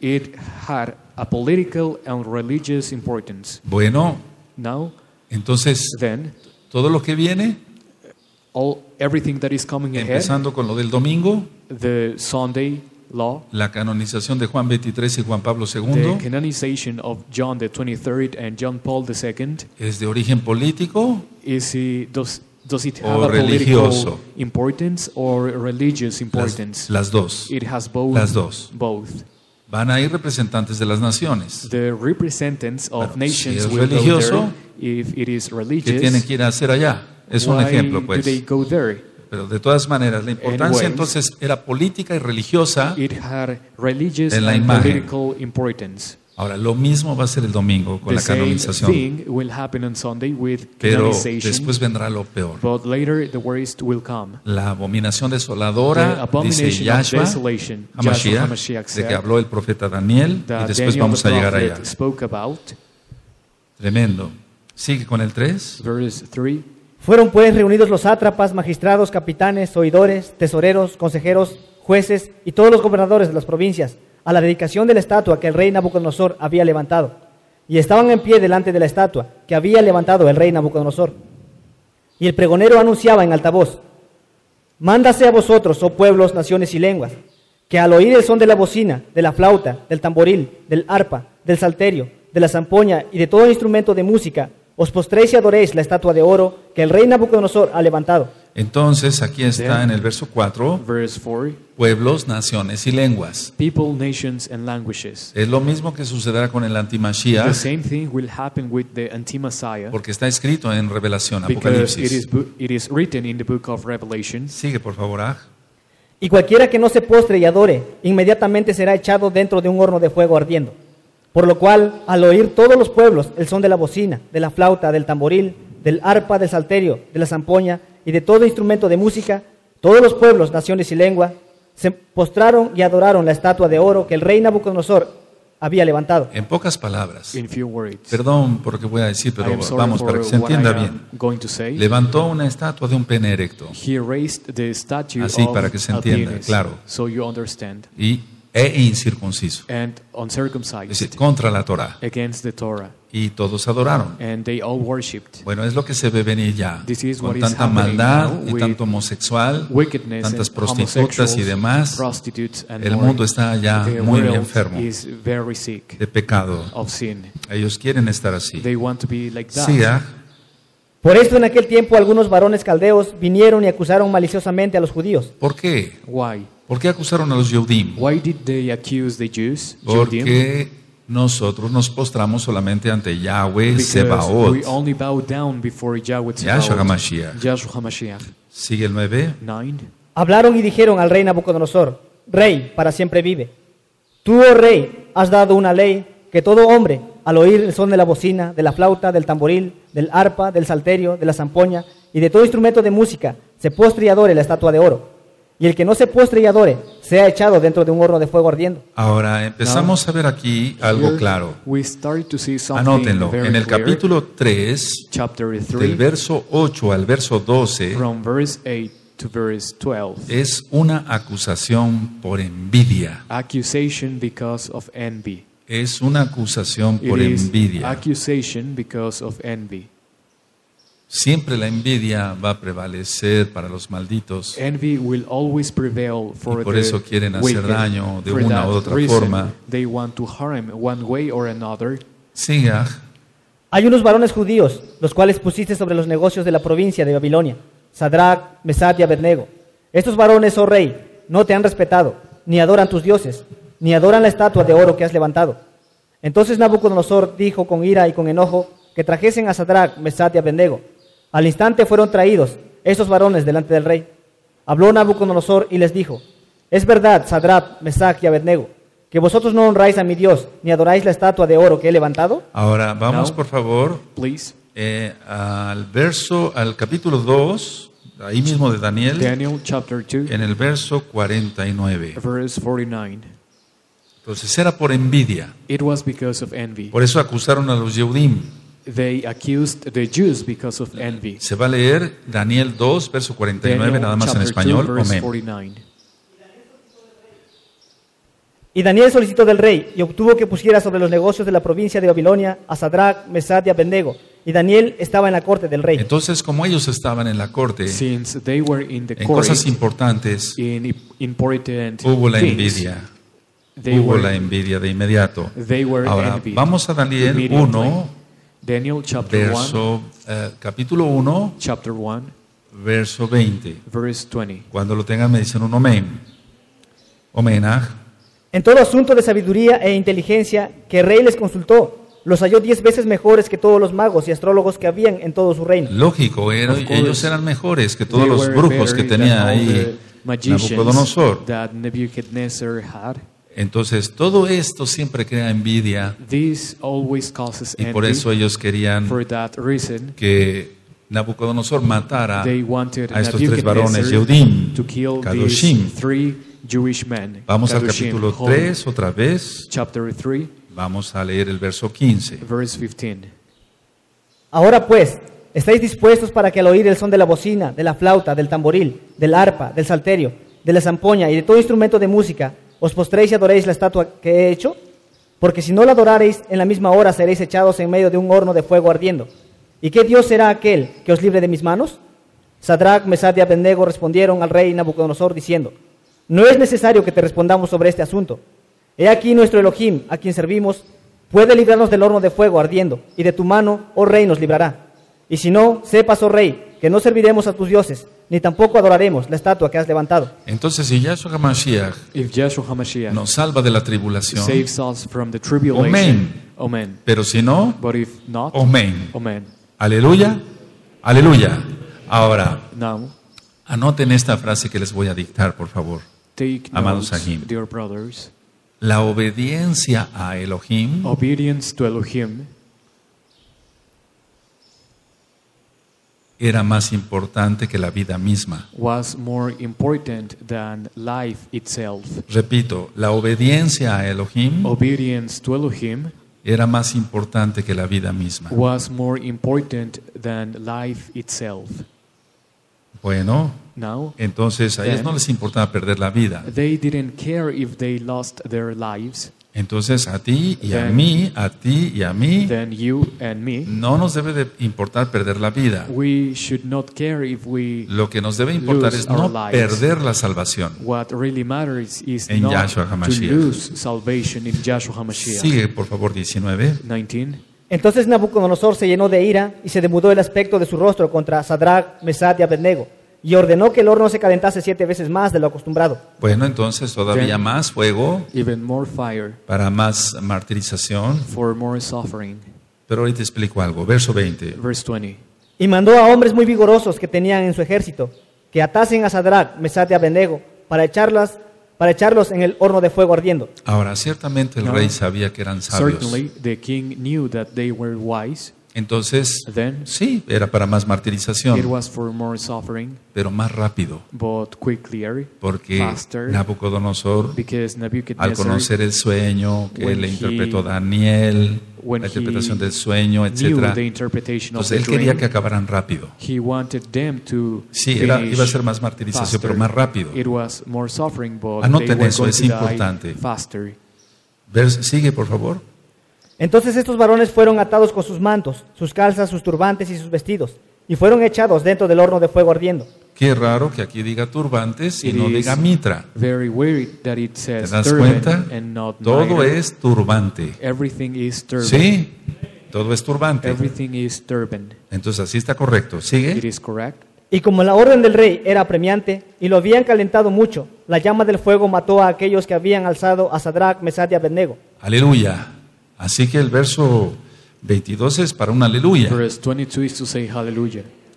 It had a political and religious importance. Bueno, entonces, todo lo que viene, everything that is coming ahead, empezando con lo del domingo, the Sunday law, la canonización de Juan 23 y Juan Pablo II, the canonization of John the 23rd and John Paul II, es de origen político, does it have a political importance or religious importance? Las dos. It has both. Las dos. Both. Van a ir representantes de las naciones. Si es religioso, ¿qué tienen que ir a hacer allá? Es un ejemplo, pues. pero de todas maneras, la importancia entonces era política y religiosa en la imagen. Ahora, lo mismo va a ser el domingo con la canonización, pero después vendrá lo peor. La abominación desoladora, dice Yahshua HaMashiach, de que habló el profeta Daniel, y después vamos a llegar allá. Tremendo. Sigue con el 3. Fueron pues reunidos los sátrapas, magistrados, capitanes, oidores, tesoreros, consejeros, jueces y todos los gobernadores de las provincias a la dedicación de la estatua que el rey Nabucodonosor había levantado, y estaban en pie delante de la estatua que había levantado el rey Nabucodonosor. Y el pregonero anunciaba en altavoz: mándase a vosotros, oh pueblos, naciones y lenguas, que al oír el son de la bocina, de la flauta, del tamboril, del arpa, del salterio, de la zampoña y de todo instrumento de música, os postréis y adoréis la estatua de oro que el rey Nabucodonosor ha levantado. Entonces, aquí está en el verso 4, pueblos, naciones y lenguas. People, nations and languages. Es lo mismo que sucederá con el Antimashiach, porque está escrito en Revelación, Apocalipsis. Sigue, por favor. Y cualquiera que no se postre y adore, inmediatamente será echado dentro de un horno de fuego ardiendo. Por lo cual, al oír todos los pueblos el son de la bocina, de la flauta, del tamboril, del arpa, del salterio, de la zampoña y de todo instrumento de música, todos los pueblos, naciones y lenguas se postraron y adoraron la estatua de oro que el rey Nabucodonosor había levantado. En pocas palabras, perdón por lo que voy a decir, pero vamos, para que se entienda bien. Levantó una estatua de un pene erecto. Así, para que se entienda, claro. E incircunciso, es decir, contra la Torah, y todos adoraron. Bueno, es lo que se ve venir ya, con tanta maldad y tanto homosexual, tantas prostitutas y demás. El mundo está ya muy enfermo de pecado. Ellos quieren estar así. Siga. Por esto en aquel tiempo algunos varones caldeos vinieron y acusaron maliciosamente a los judíos. ¿Por qué? ¿Por qué acusaron a los Yehudim? Porque nosotros nos postramos solamente ante Yahweh Sebaot, Yahshua HaMashiach. Sigue el 9. Hablaron y dijeron al rey Nabucodonosor: Rey, para siempre vive. Tú, oh rey, has dado una ley que todo hombre, al oír el son de la bocina, de la flauta, del tamboril, del arpa, del salterio, de la zampoña y de todo instrumento de música, se postre y adore la estatua de oro. Y el que no se postre y adore, sea echado dentro de un horno de fuego ardiendo. Ahora empezamos a ver aquí algo claro. Anótenlo. En el capítulo 3, del verso 8 al verso 12, es una acusación por envidia. Es una acusación por envidia. Siempre la envidia va a prevalecer para los malditos. Y por eso quieren hacer daño de una u otra forma. Siga. Hay unos varones judíos, los cuales pusiste sobre los negocios de la provincia de Babilonia: Sadrac, Mesac y Abednego. Estos varones, oh rey, no te han respetado, ni adoran tus dioses, ni adoran la estatua de oro que has levantado. Entonces Nabucodonosor dijo con ira y con enojo que trajesen a Sadrac, Mesac y Abednego. Al instante fueron traídos esos varones delante del rey. Habló Nabucodonosor y les dijo: Es verdad, Sadrac, Mesac y Abednego, que vosotros no honráis a mi Dios, ni adoráis la estatua de oro que he levantado. Ahora vamos, por favor, al capítulo 2, ahí mismo de Daniel, en el verso 49. Entonces era por envidia. Por eso acusaron a los Yehudim. They accused the Jews because of envy. Se va a leer Daniel 2, verso 49, nada más en español. Amén. Y Daniel solicitó del rey y obtuvo que pusiera sobre los negocios de la provincia de Babilonia a Sadrac, Mesac y Abednego. Y Daniel estaba en la corte del rey. Entonces, como ellos estaban en la corte, en cosas importantes, hubo la envidia. Hubo la envidia de inmediato. Ahora, vamos a Daniel 1. Daniel chapter 1, capítulo 1, verso 20. Cuando lo tengan me dicen un amén. En todo asunto de sabiduría e inteligencia que el rey les consultó, Los halló 10 veces mejores que todos los magos y astrólogos que habían en todo su reino. Lógico, ellos eran mejores que todos los brujos que tenía ahí Nabucodonosor. Entonces, todo esto siempre crea envidia. Y por eso ellos querían que Nabucodonosor matara a estos 3 varones Yehudim, Kadoshim. Vamos al capítulo 3 otra vez. Vamos a leer el verso 15. Ahora pues, ¿estáis dispuestos para que al oír el son de la bocina, de la flauta, del tamboril, del arpa, del salterio, de la zampoña y de todo instrumento de música, os postréis y adoréis la estatua que he hecho? Porque si no la adoraréis, en la misma hora seréis echados en medio de un horno de fuego ardiendo. ¿Y qué Dios será aquel que os libre de mis manos? Sadrac, Mesac y Abednego respondieron al rey Nabucodonosor diciendo: No es necesario que te respondamos sobre este asunto. He aquí nuestro Elohim, a quien servimos, puede librarnos del horno de fuego ardiendo, y de tu mano, oh rey, nos librará. Y si no, sepas, oh rey, que no serviremos a tus dioses, ni tampoco adoraremos la estatua que has levantado. Entonces, si Yahshua HaMashiach nos salva de la tribulación, amén. Pero si no, amén. Aleluya, aleluya. Ahora, anoten esta frase que les voy a dictar, por favor. Amados Hajim, la obediencia a Elohim, era más importante que la vida misma. Repito, la obediencia a Elohim, era más importante que la vida misma. Bueno, entonces a ellos no les importaba perder la vida. Entonces a ti y a mí, no nos debe de importar perder la vida. Lo que nos debe importar es no perder la salvación en Yahshua HaMashiach. Sigue, por favor, 19. Entonces Nabucodonosor se llenó de ira y se demudó el aspecto de su rostro contra Sadrac, Mesac y Abednego, y ordenó que el horno se calentase 7 veces más de lo acostumbrado. Bueno, entonces todavía más fuego para más martirización. Pero hoy te explico algo. Verso 20. Y mandó a hombres muy vigorosos que tenían en su ejército que atasen a Sadrac, Mesac y Abednego para echarlos en el horno de fuego ardiendo. Ahora, ciertamente el rey sabía que eran sabios. Entonces, sí, era para más martirización, pero más rápido. Porque Nabucodonosor, al conocer el sueño que le interpretó Daniel, la interpretación del sueño, etc. Entonces él quería que acabaran rápido. Sí, iba a ser más martirización, pero más rápido. Anoten eso, es importante. Sigue, por favor. Entonces estos varones fueron atados con sus mantos, sus calzas, sus turbantes y sus vestidos, y fueron echados dentro del horno de fuego ardiendo. Qué raro que aquí diga turbantes y no diga mitra. ¿Te das cuenta? Todo es turbante. ¿Sí? Todo es turbante. Entonces así está correcto. ¿Sigue? Y como la orden del rey era apremiante y lo habían calentado mucho, la llama del fuego mató a aquellos que habían alzado a Sadrac, Mesac y Abednego. Aleluya. Así que el verso 22 es para un aleluya.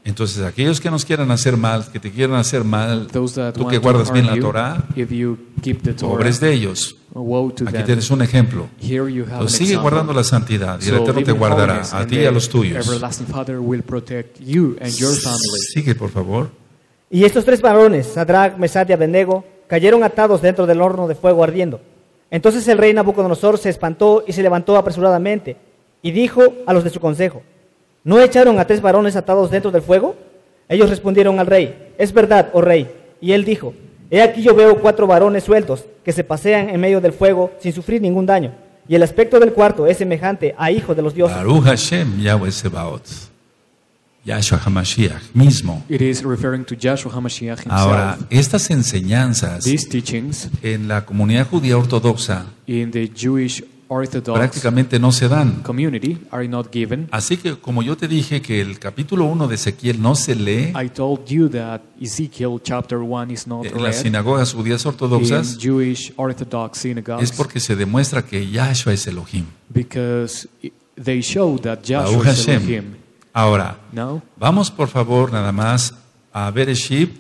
Entonces, aquellos que nos quieran hacer mal, que te quieran hacer mal, tú que guardas bien la Torah, pobres de ellos. Aquí tienes un ejemplo. Entonces, sigue guardando la santidad y el Eterno te guardará a ti y a los tuyos. Sigue, por favor. Y estos 3 varones, Sadrac, Mesac y Abednego, cayeron atados dentro del horno de fuego ardiendo. Entonces el rey Nabucodonosor se espantó y se levantó apresuradamente y dijo a los de su consejo: ¿No echaron a 3 varones atados dentro del fuego? Ellos respondieron al rey: Es verdad, oh rey. Y él dijo: He aquí yo veo 4 varones sueltos que se pasean en medio del fuego sin sufrir ningún daño, y el aspecto del cuarto es semejante a hijo de los dioses. Baruch Hashem, Yahweh Sebaot. Yahshua HaMashiach mismo. Ahora, estas enseñanzas en la comunidad judía ortodoxa prácticamente no se dan. Así que, como yo te dije que el capítulo 1 de Ezequiel no se lee en las sinagogas judías ortodoxas, es porque se demuestra que Yahshua es Elohim. They showed that Yahshua is Elohim. Ahora, vamos por favor nada más a Bereshit,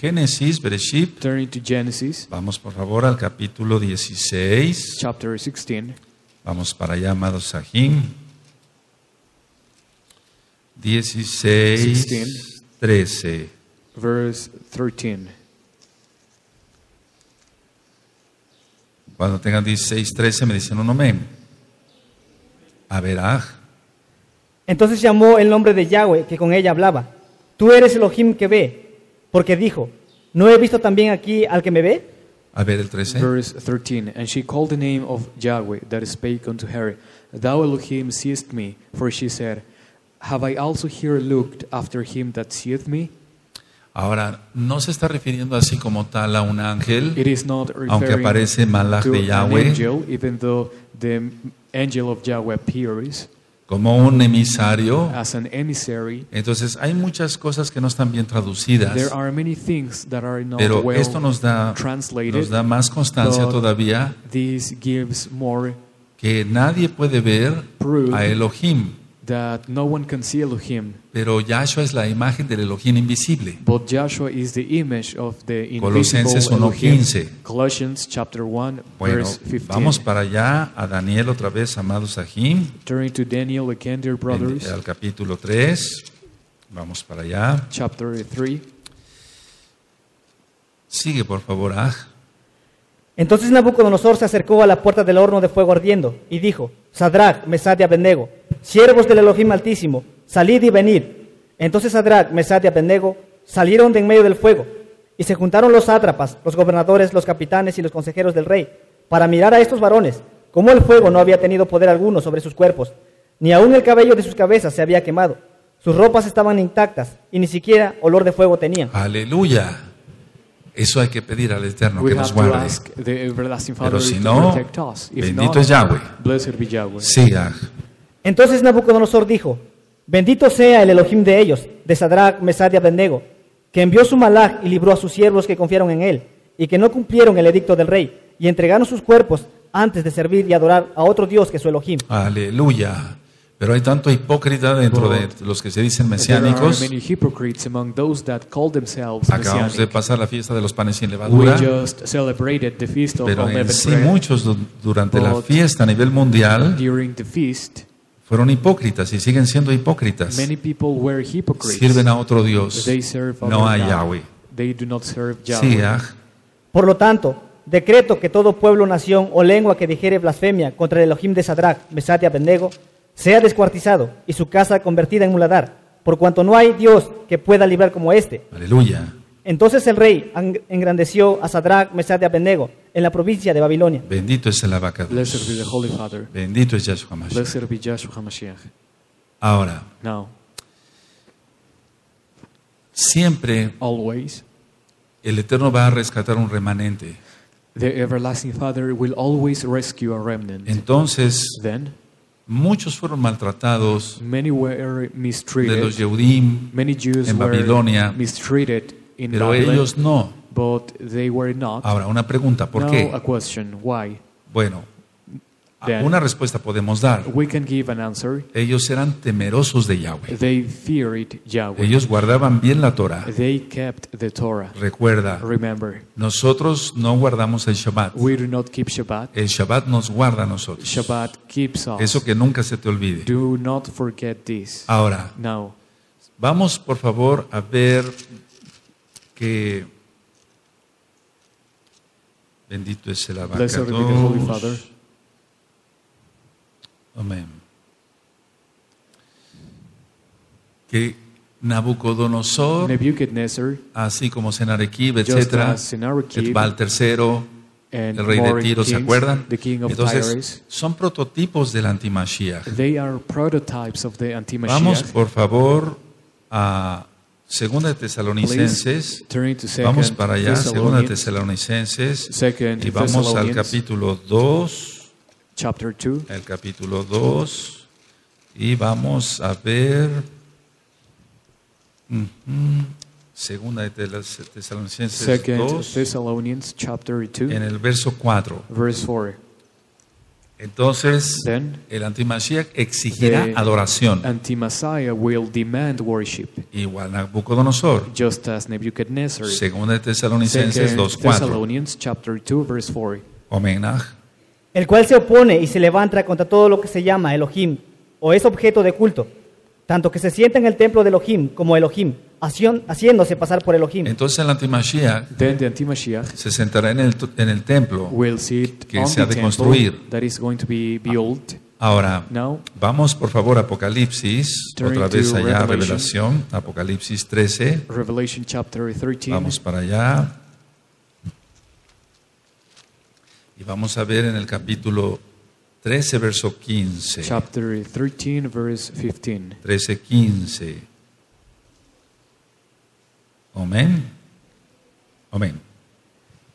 Génesis, Bereshit. Turning to Genesis. Vamos por favor al capítulo 16. Chapter 16. Vamos para allá, amados Sahim. 16:13. Verse 13. Cuando tengan 16:13 me dicen un amén. A ver, Entonces llamó el nombre de Yahweh, que con ella hablaba. Tú eres Elohim que ve, porque dijo, ¿no he visto también aquí al que me ve? A ver el 13. Verse 13. And she called the name of Yahweh that spake unto her, Thou Elohim seest me, for she said, Have I also here looked after him that seeth me? Ahora, no se está refiriendo así como tal a un ángel, aunque aparece Malaj de Yahweh, como un emisario. Entonces, hay muchas cosas que no están bien traducidas, pero esto nos da más constancia todavía que nadie puede ver a Elohim. That no one can see Elohim. Pero Yahshua es la imagen del Elohim invisible. But Yahshua is the image of the invisible. Colosenses 1:15. Colossians chapter 1 verse 15. Vamos para allá a Daniel otra vez, amados Sahim. Turning to Daniel again, dear brothers. Al capítulo 3. Vamos para allá. Chapter 3. Sigue por favor, Entonces Nabucodonosor se acercó a la puerta del horno de fuego ardiendo y dijo, Sadrac, Mesac y Abednego, siervos del Elohim Altísimo, salid y venid. Entonces Sadrac, Mesac y Abednego salieron de en medio del fuego, y se juntaron los sátrapas, los gobernadores, los capitanes y los consejeros del rey, para mirar a estos varones, como el fuego no había tenido poder alguno sobre sus cuerpos, ni aun el cabello de sus cabezas se había quemado, sus ropas estaban intactas, y ni siquiera olor de fuego tenían. ¡Aleluya! Eso hay que pedir al Eterno que nos guarde. Pero si no, bendito es Yahweh. Siga. Entonces Nabucodonosor dijo, bendito sea el Elohim de ellos, de Sadrac, Mesac y Abednego, que envió su malaj y libró a sus siervos que confiaron en él, y que no cumplieron el edicto del rey, y entregaron sus cuerpos antes de servir y adorar a otro Dios que su Elohim. Aleluya. Pero hay tanto hipócrita dentro de los que se dicen mesiánicos. Acabamos de pasar la fiesta de los panes sin levadura. Pero en sí muchos durante la fiesta a nivel mundial fueron hipócritas y siguen siendo hipócritas. Sirven a otro Dios, no a Yahweh. Sí, por lo tanto, decreto que todo pueblo, nación o lengua que dijere blasfemia contra el Elohim de Sadrac, Mesac y Abednego sea descuartizado y su casa convertida en muladar, por cuanto no hay Dios que pueda librar como este. Aleluya. Entonces el rey engrandeció a Sadrac, Mesac y Abednego en la provincia de Babilonia. Bendito es el Abacados. Bendito es Yahshua Mashiach. Ahora, siempre, el Eterno va a rescatar un remanente. The everlasting Father will always rescue a remnant. Entonces, muchos fueron maltratados de los Yehudim en Babilonia, pero ellos no. Ahora, una pregunta, ¿por qué? Bueno, una respuesta podemos dar. Ellos eran temerosos de Yahweh. Ellos guardaban bien la Torah. Recuerda, nosotros no guardamos el Shabbat. El Shabbat nos guarda a nosotros. Eso que nunca se te olvide. Ahora, vamos por favor a ver que bendito es el Abacados. Amén. Que Nabucodonosor, así como Sennacherib, etcétera, Etbal III, el rey de Tiro, ¿se acuerdan? Entonces, son prototipos del Antimashiach. Vamos, por favor, a 2 Tesalonicenses. Vamos para allá, 2 Tesalonicenses, y vamos al capítulo 2. El capítulo 2 y vamos a ver 2 de Tesalonicenses 2 en el verso 4. Entonces, el Antimashiach exigirá adoración. Igual Nabucodonosor. Según el Tesalonicenses 2:4. Omenaj. El cual se opone y se levanta contra todo lo que se llama Elohim, o es objeto de culto, tanto que se sienta en el templo de Elohim como Elohim, haciéndose pasar por Elohim. Entonces el Antimashiach se sentará en el templo que se ha de construir. Ahora, vamos por favor a Apocalipsis, otra vez allá, Revelación, Apocalipsis 13. Vamos para allá. Y vamos a ver en el capítulo 13, verso 15. Chapter 13, verse 15. 13, 15. Amén. Amén.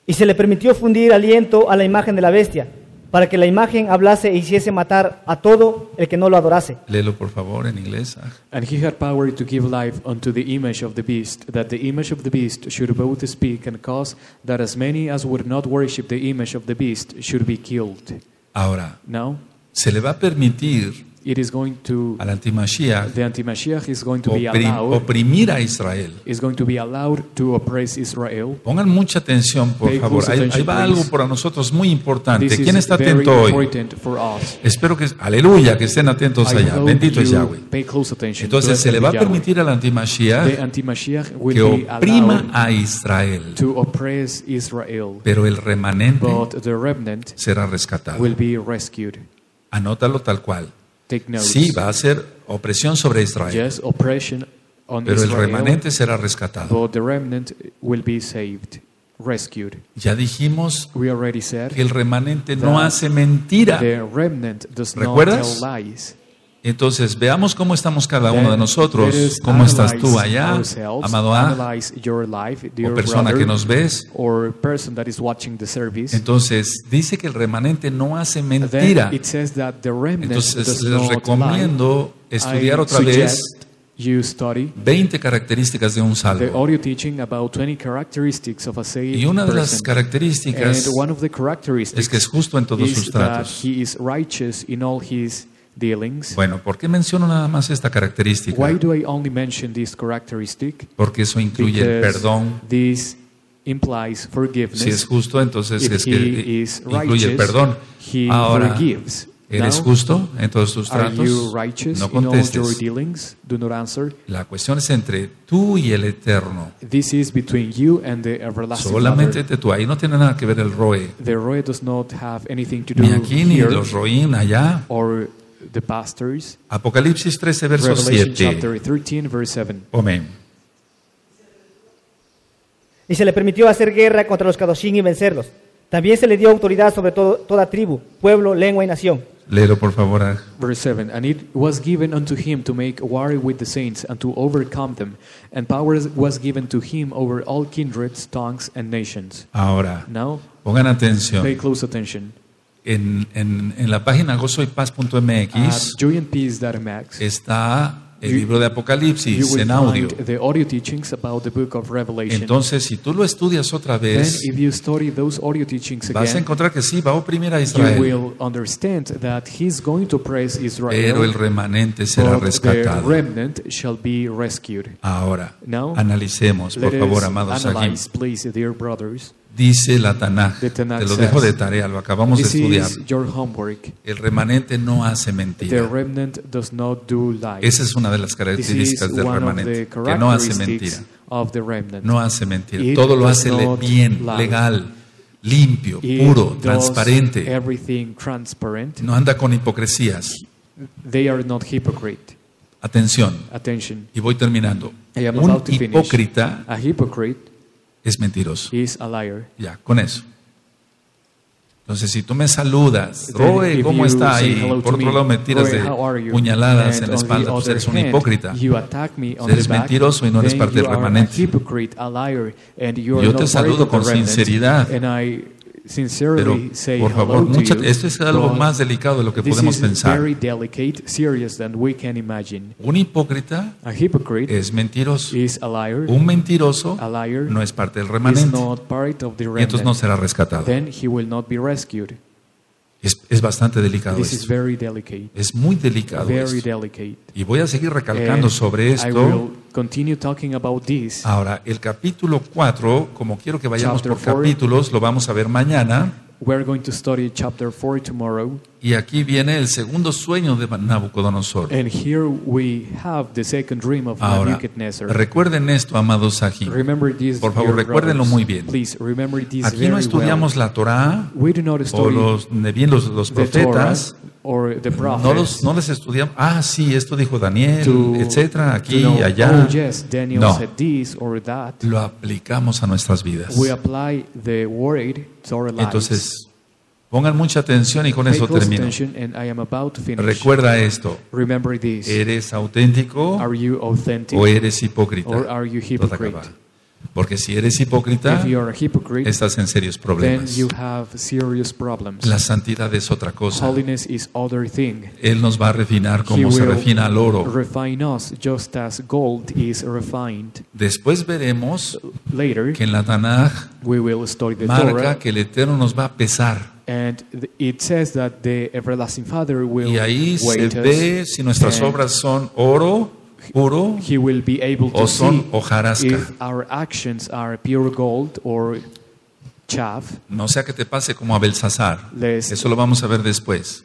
Y se le permitió fundir aliento a la imagen de la bestia, para que la imagen hablase e hiciese matar a todo el que no lo adorase. Léelo por favor en inglés. And he had power to give life unto the image of the beast, that the image of the beast should both speak and cause that as many as would not worship the image of the beast should be killed. Ahora, se le va a permitir al Antimashiach oprimir a Israel. Pongan mucha atención, por favor. Ahí va algo para nosotros muy importante. ¿Quién está atento hoy? Espero que, aleluya, que estén atentos allá. Bendito es Yahweh. Entonces, se le va a permitir al Antimashiach que oprima a Israel. Pero el remanente será rescatado. Anótalo tal cual. Sí, va a ser opresión sobre Israel. Pero el remanente será rescatado. Ya dijimos que el remanente no hace mentira. ¿Recuerdas? Entonces, veamos cómo estamos cada uno de nosotros. ¿Cómo estás tú allá, amado A? O persona que nos ves. Entonces, dice que el remanente no hace mentira. Entonces, les recomiendo estudiar otra vez 20 características de un salvo. Y una de las características es que es justo en todos sus tratos. Bueno, ¿por qué menciono nada más esta característica? Porque eso incluye el perdón. Si es justo, entonces es que incluye el perdón. Ahora, ¿eres justo en todos tus tratos? No contestes. La cuestión es entre tú y el Eterno. Solamente entre tú. Ahí no tiene nada que ver el Roeh. Ni aquí, ni los Rohim allá. Apocalipsis 13, verso 7. Amén. Y se le permitió hacer guerra contra los Kadoshim y vencerlos. También se le dio autoridad sobre toda tribu, pueblo, lengua y nación. Léelo por favor. Verse 7. And it was given unto him to make war with the saints and to overcome them, and power was given to him over all kindreds, tongues and nations. Ahora, pongan atención. Pay close attention. En la página gozoypaz.mx está el libro de Apocalipsis en audio. Entonces, si tú lo estudias otra vez, vas a encontrar que sí, va a oprimir a Israel. Pero el remanente será rescatado. Ahora, analicemos, por favor, amados aquí. Dice la Tanaj, te lo dejo de tarea, lo acabamos de estudiar. El remanente no hace mentira. Esa es una de las características del remanente, que no hace mentira. No hace mentira. Todo lo hace bien, legal, limpio, puro, transparente. No anda con hipocresías. Atención. Y voy terminando. Un hipócrita es mentiroso. Ya, con eso. Entonces, si tú me saludas, Roeh, ¿cómo está ahí? Por otro lado, me tiras de puñaladas en la espalda, pues eres un hipócrita. Eres mentiroso y no eres parte del remanente. Yo te saludo con sinceridad. Pero, por favor, esto es algo más delicado de lo que podemos pensar. Un hipócrita es mentiroso. Un mentiroso no es parte del remanente. Y entonces no será rescatado. Es bastante delicado esto. Es muy delicado esto. Y voy a seguir recalcando sobre esto. Ahora, el capítulo 4, como quiero que vayamos por capítulos, lo vamos a ver mañana. Y aquí viene el segundo sueño de Nabucodonosor. Ahora, recuerden esto, amados aquí. Por favor, recuérdenlo muy bien. Aquí no estudiamos la Torah o los profetas. No les estudiamos. Ah, sí, esto dijo Daniel, etcétera, aquí y allá. No. Lo aplicamos a nuestras vidas. Entonces, pongan mucha atención y con eso termino. Recuerda esto. ¿Eres auténtico o eres hipócrita? Porque si eres hipócrita, estás en serios problemas. La santidad es otra cosa. Él nos va a refinar como se refina al oro. Después veremos que en la Tanaj marca que el Eterno nos va a pesar. Y ahí se ve si nuestras obras son oro puro o son hojarasca. No sea que te pase como a Belsasar. Eso lo vamos a ver después.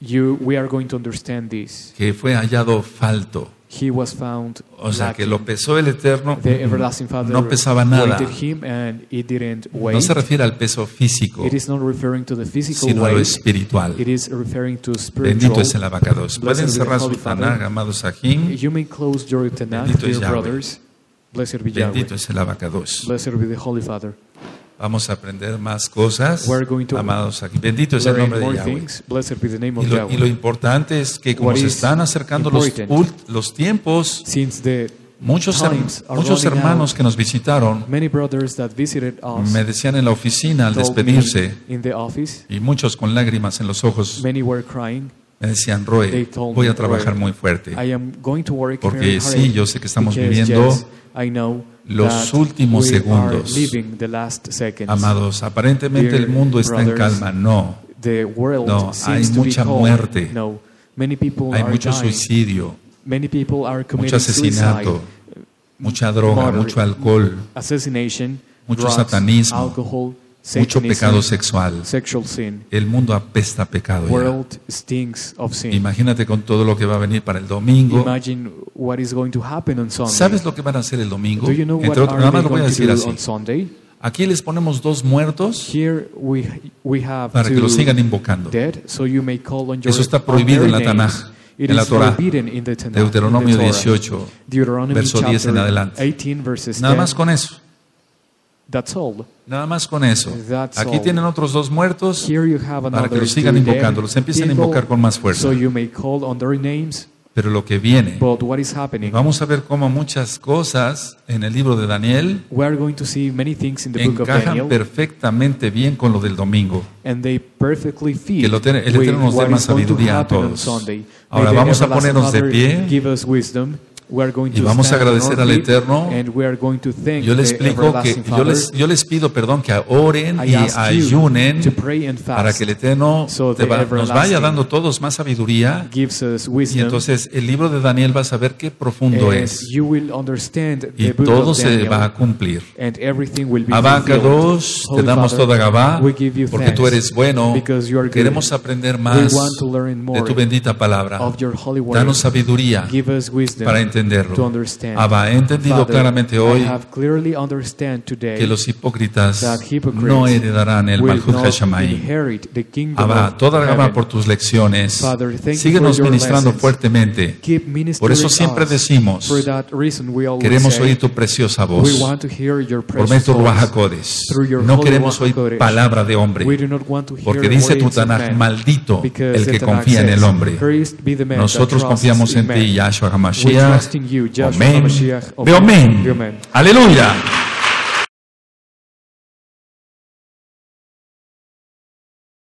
Que fue hallado falto. O sea, que lo pesó el Eterno, no pesaba nada. No se refiere al peso físico, sino a lo espiritual. Bendito es el Abacados. Pueden cerrar su Tanaj, amados Sahim. Bendito es Yahweh. Bendito es el Abacados. Vamos a aprender más cosas, amados aquí. Bendito es el nombre de Yahweh. Y lo importante es que como se están acercando los tiempos, muchos hermanos que nos visitaron me decían en la oficina al despedirse, y muchos con lágrimas en los ojos, me decían, Roeh, voy a trabajar muy fuerte, porque sí, yo sé que estamos viviendo los últimos segundos. Amados, aparentemente el mundo está en calma. No, no, hay mucha muerte, hay mucho suicidio, mucho asesinato, mucha droga, mucho alcohol, mucho satanismo, mucho pecado sexual. El mundo apesta a pecado ya. Imagínate con todo lo que va a venir para el domingo. ¿Sabes lo que van a hacer el domingo? Entre otros, nada más lo voy a decir así. Aquí les ponemos 2 muertos para que los sigan invocando. Eso está prohibido en la Tanaj, en la Torah, Deuteronomio 18, verso 10 en adelante. Nada más con eso. Nada más con eso. Aquí tienen otros 2 muertos para que los sigan invocando. Los empiecen a invocar con más fuerza. Pero lo que viene, vamos a ver cómo muchas cosas en el libro de Daniel encajan perfectamente bien con lo del domingo. Que el Eterno nos dé más sabiduría a todos. Ahora vamos a ponernos de pie. Y vamos a agradecer al Eterno. Yo les pido, perdón, que oren y ayunen para que el Eterno nos vaya dando todos más sabiduría. Y entonces el libro de Daniel vas a ver qué profundo es. Y todo se va a cumplir. Abba Kadosh, te damos toda Gabá, porque tú eres bueno. Queremos aprender más de tu bendita palabra. Danos sabiduría para entenderlo. Abba, he entendido claramente hoy que los hipócritas no heredarán el Malhut HaShamayim. Abba, toda la gama por tus lecciones. Síguenos ministrando fuertemente. Por eso siempre decimos, queremos oír tu preciosa voz. Prometo Ruaj HaKodesh. No queremos oír palabra de hombre, porque dice tu Tanaj, maldito el que confía en el hombre. Nosotros confiamos en ti, Yahshua Mashiach. Amén. Amén. Aleluya.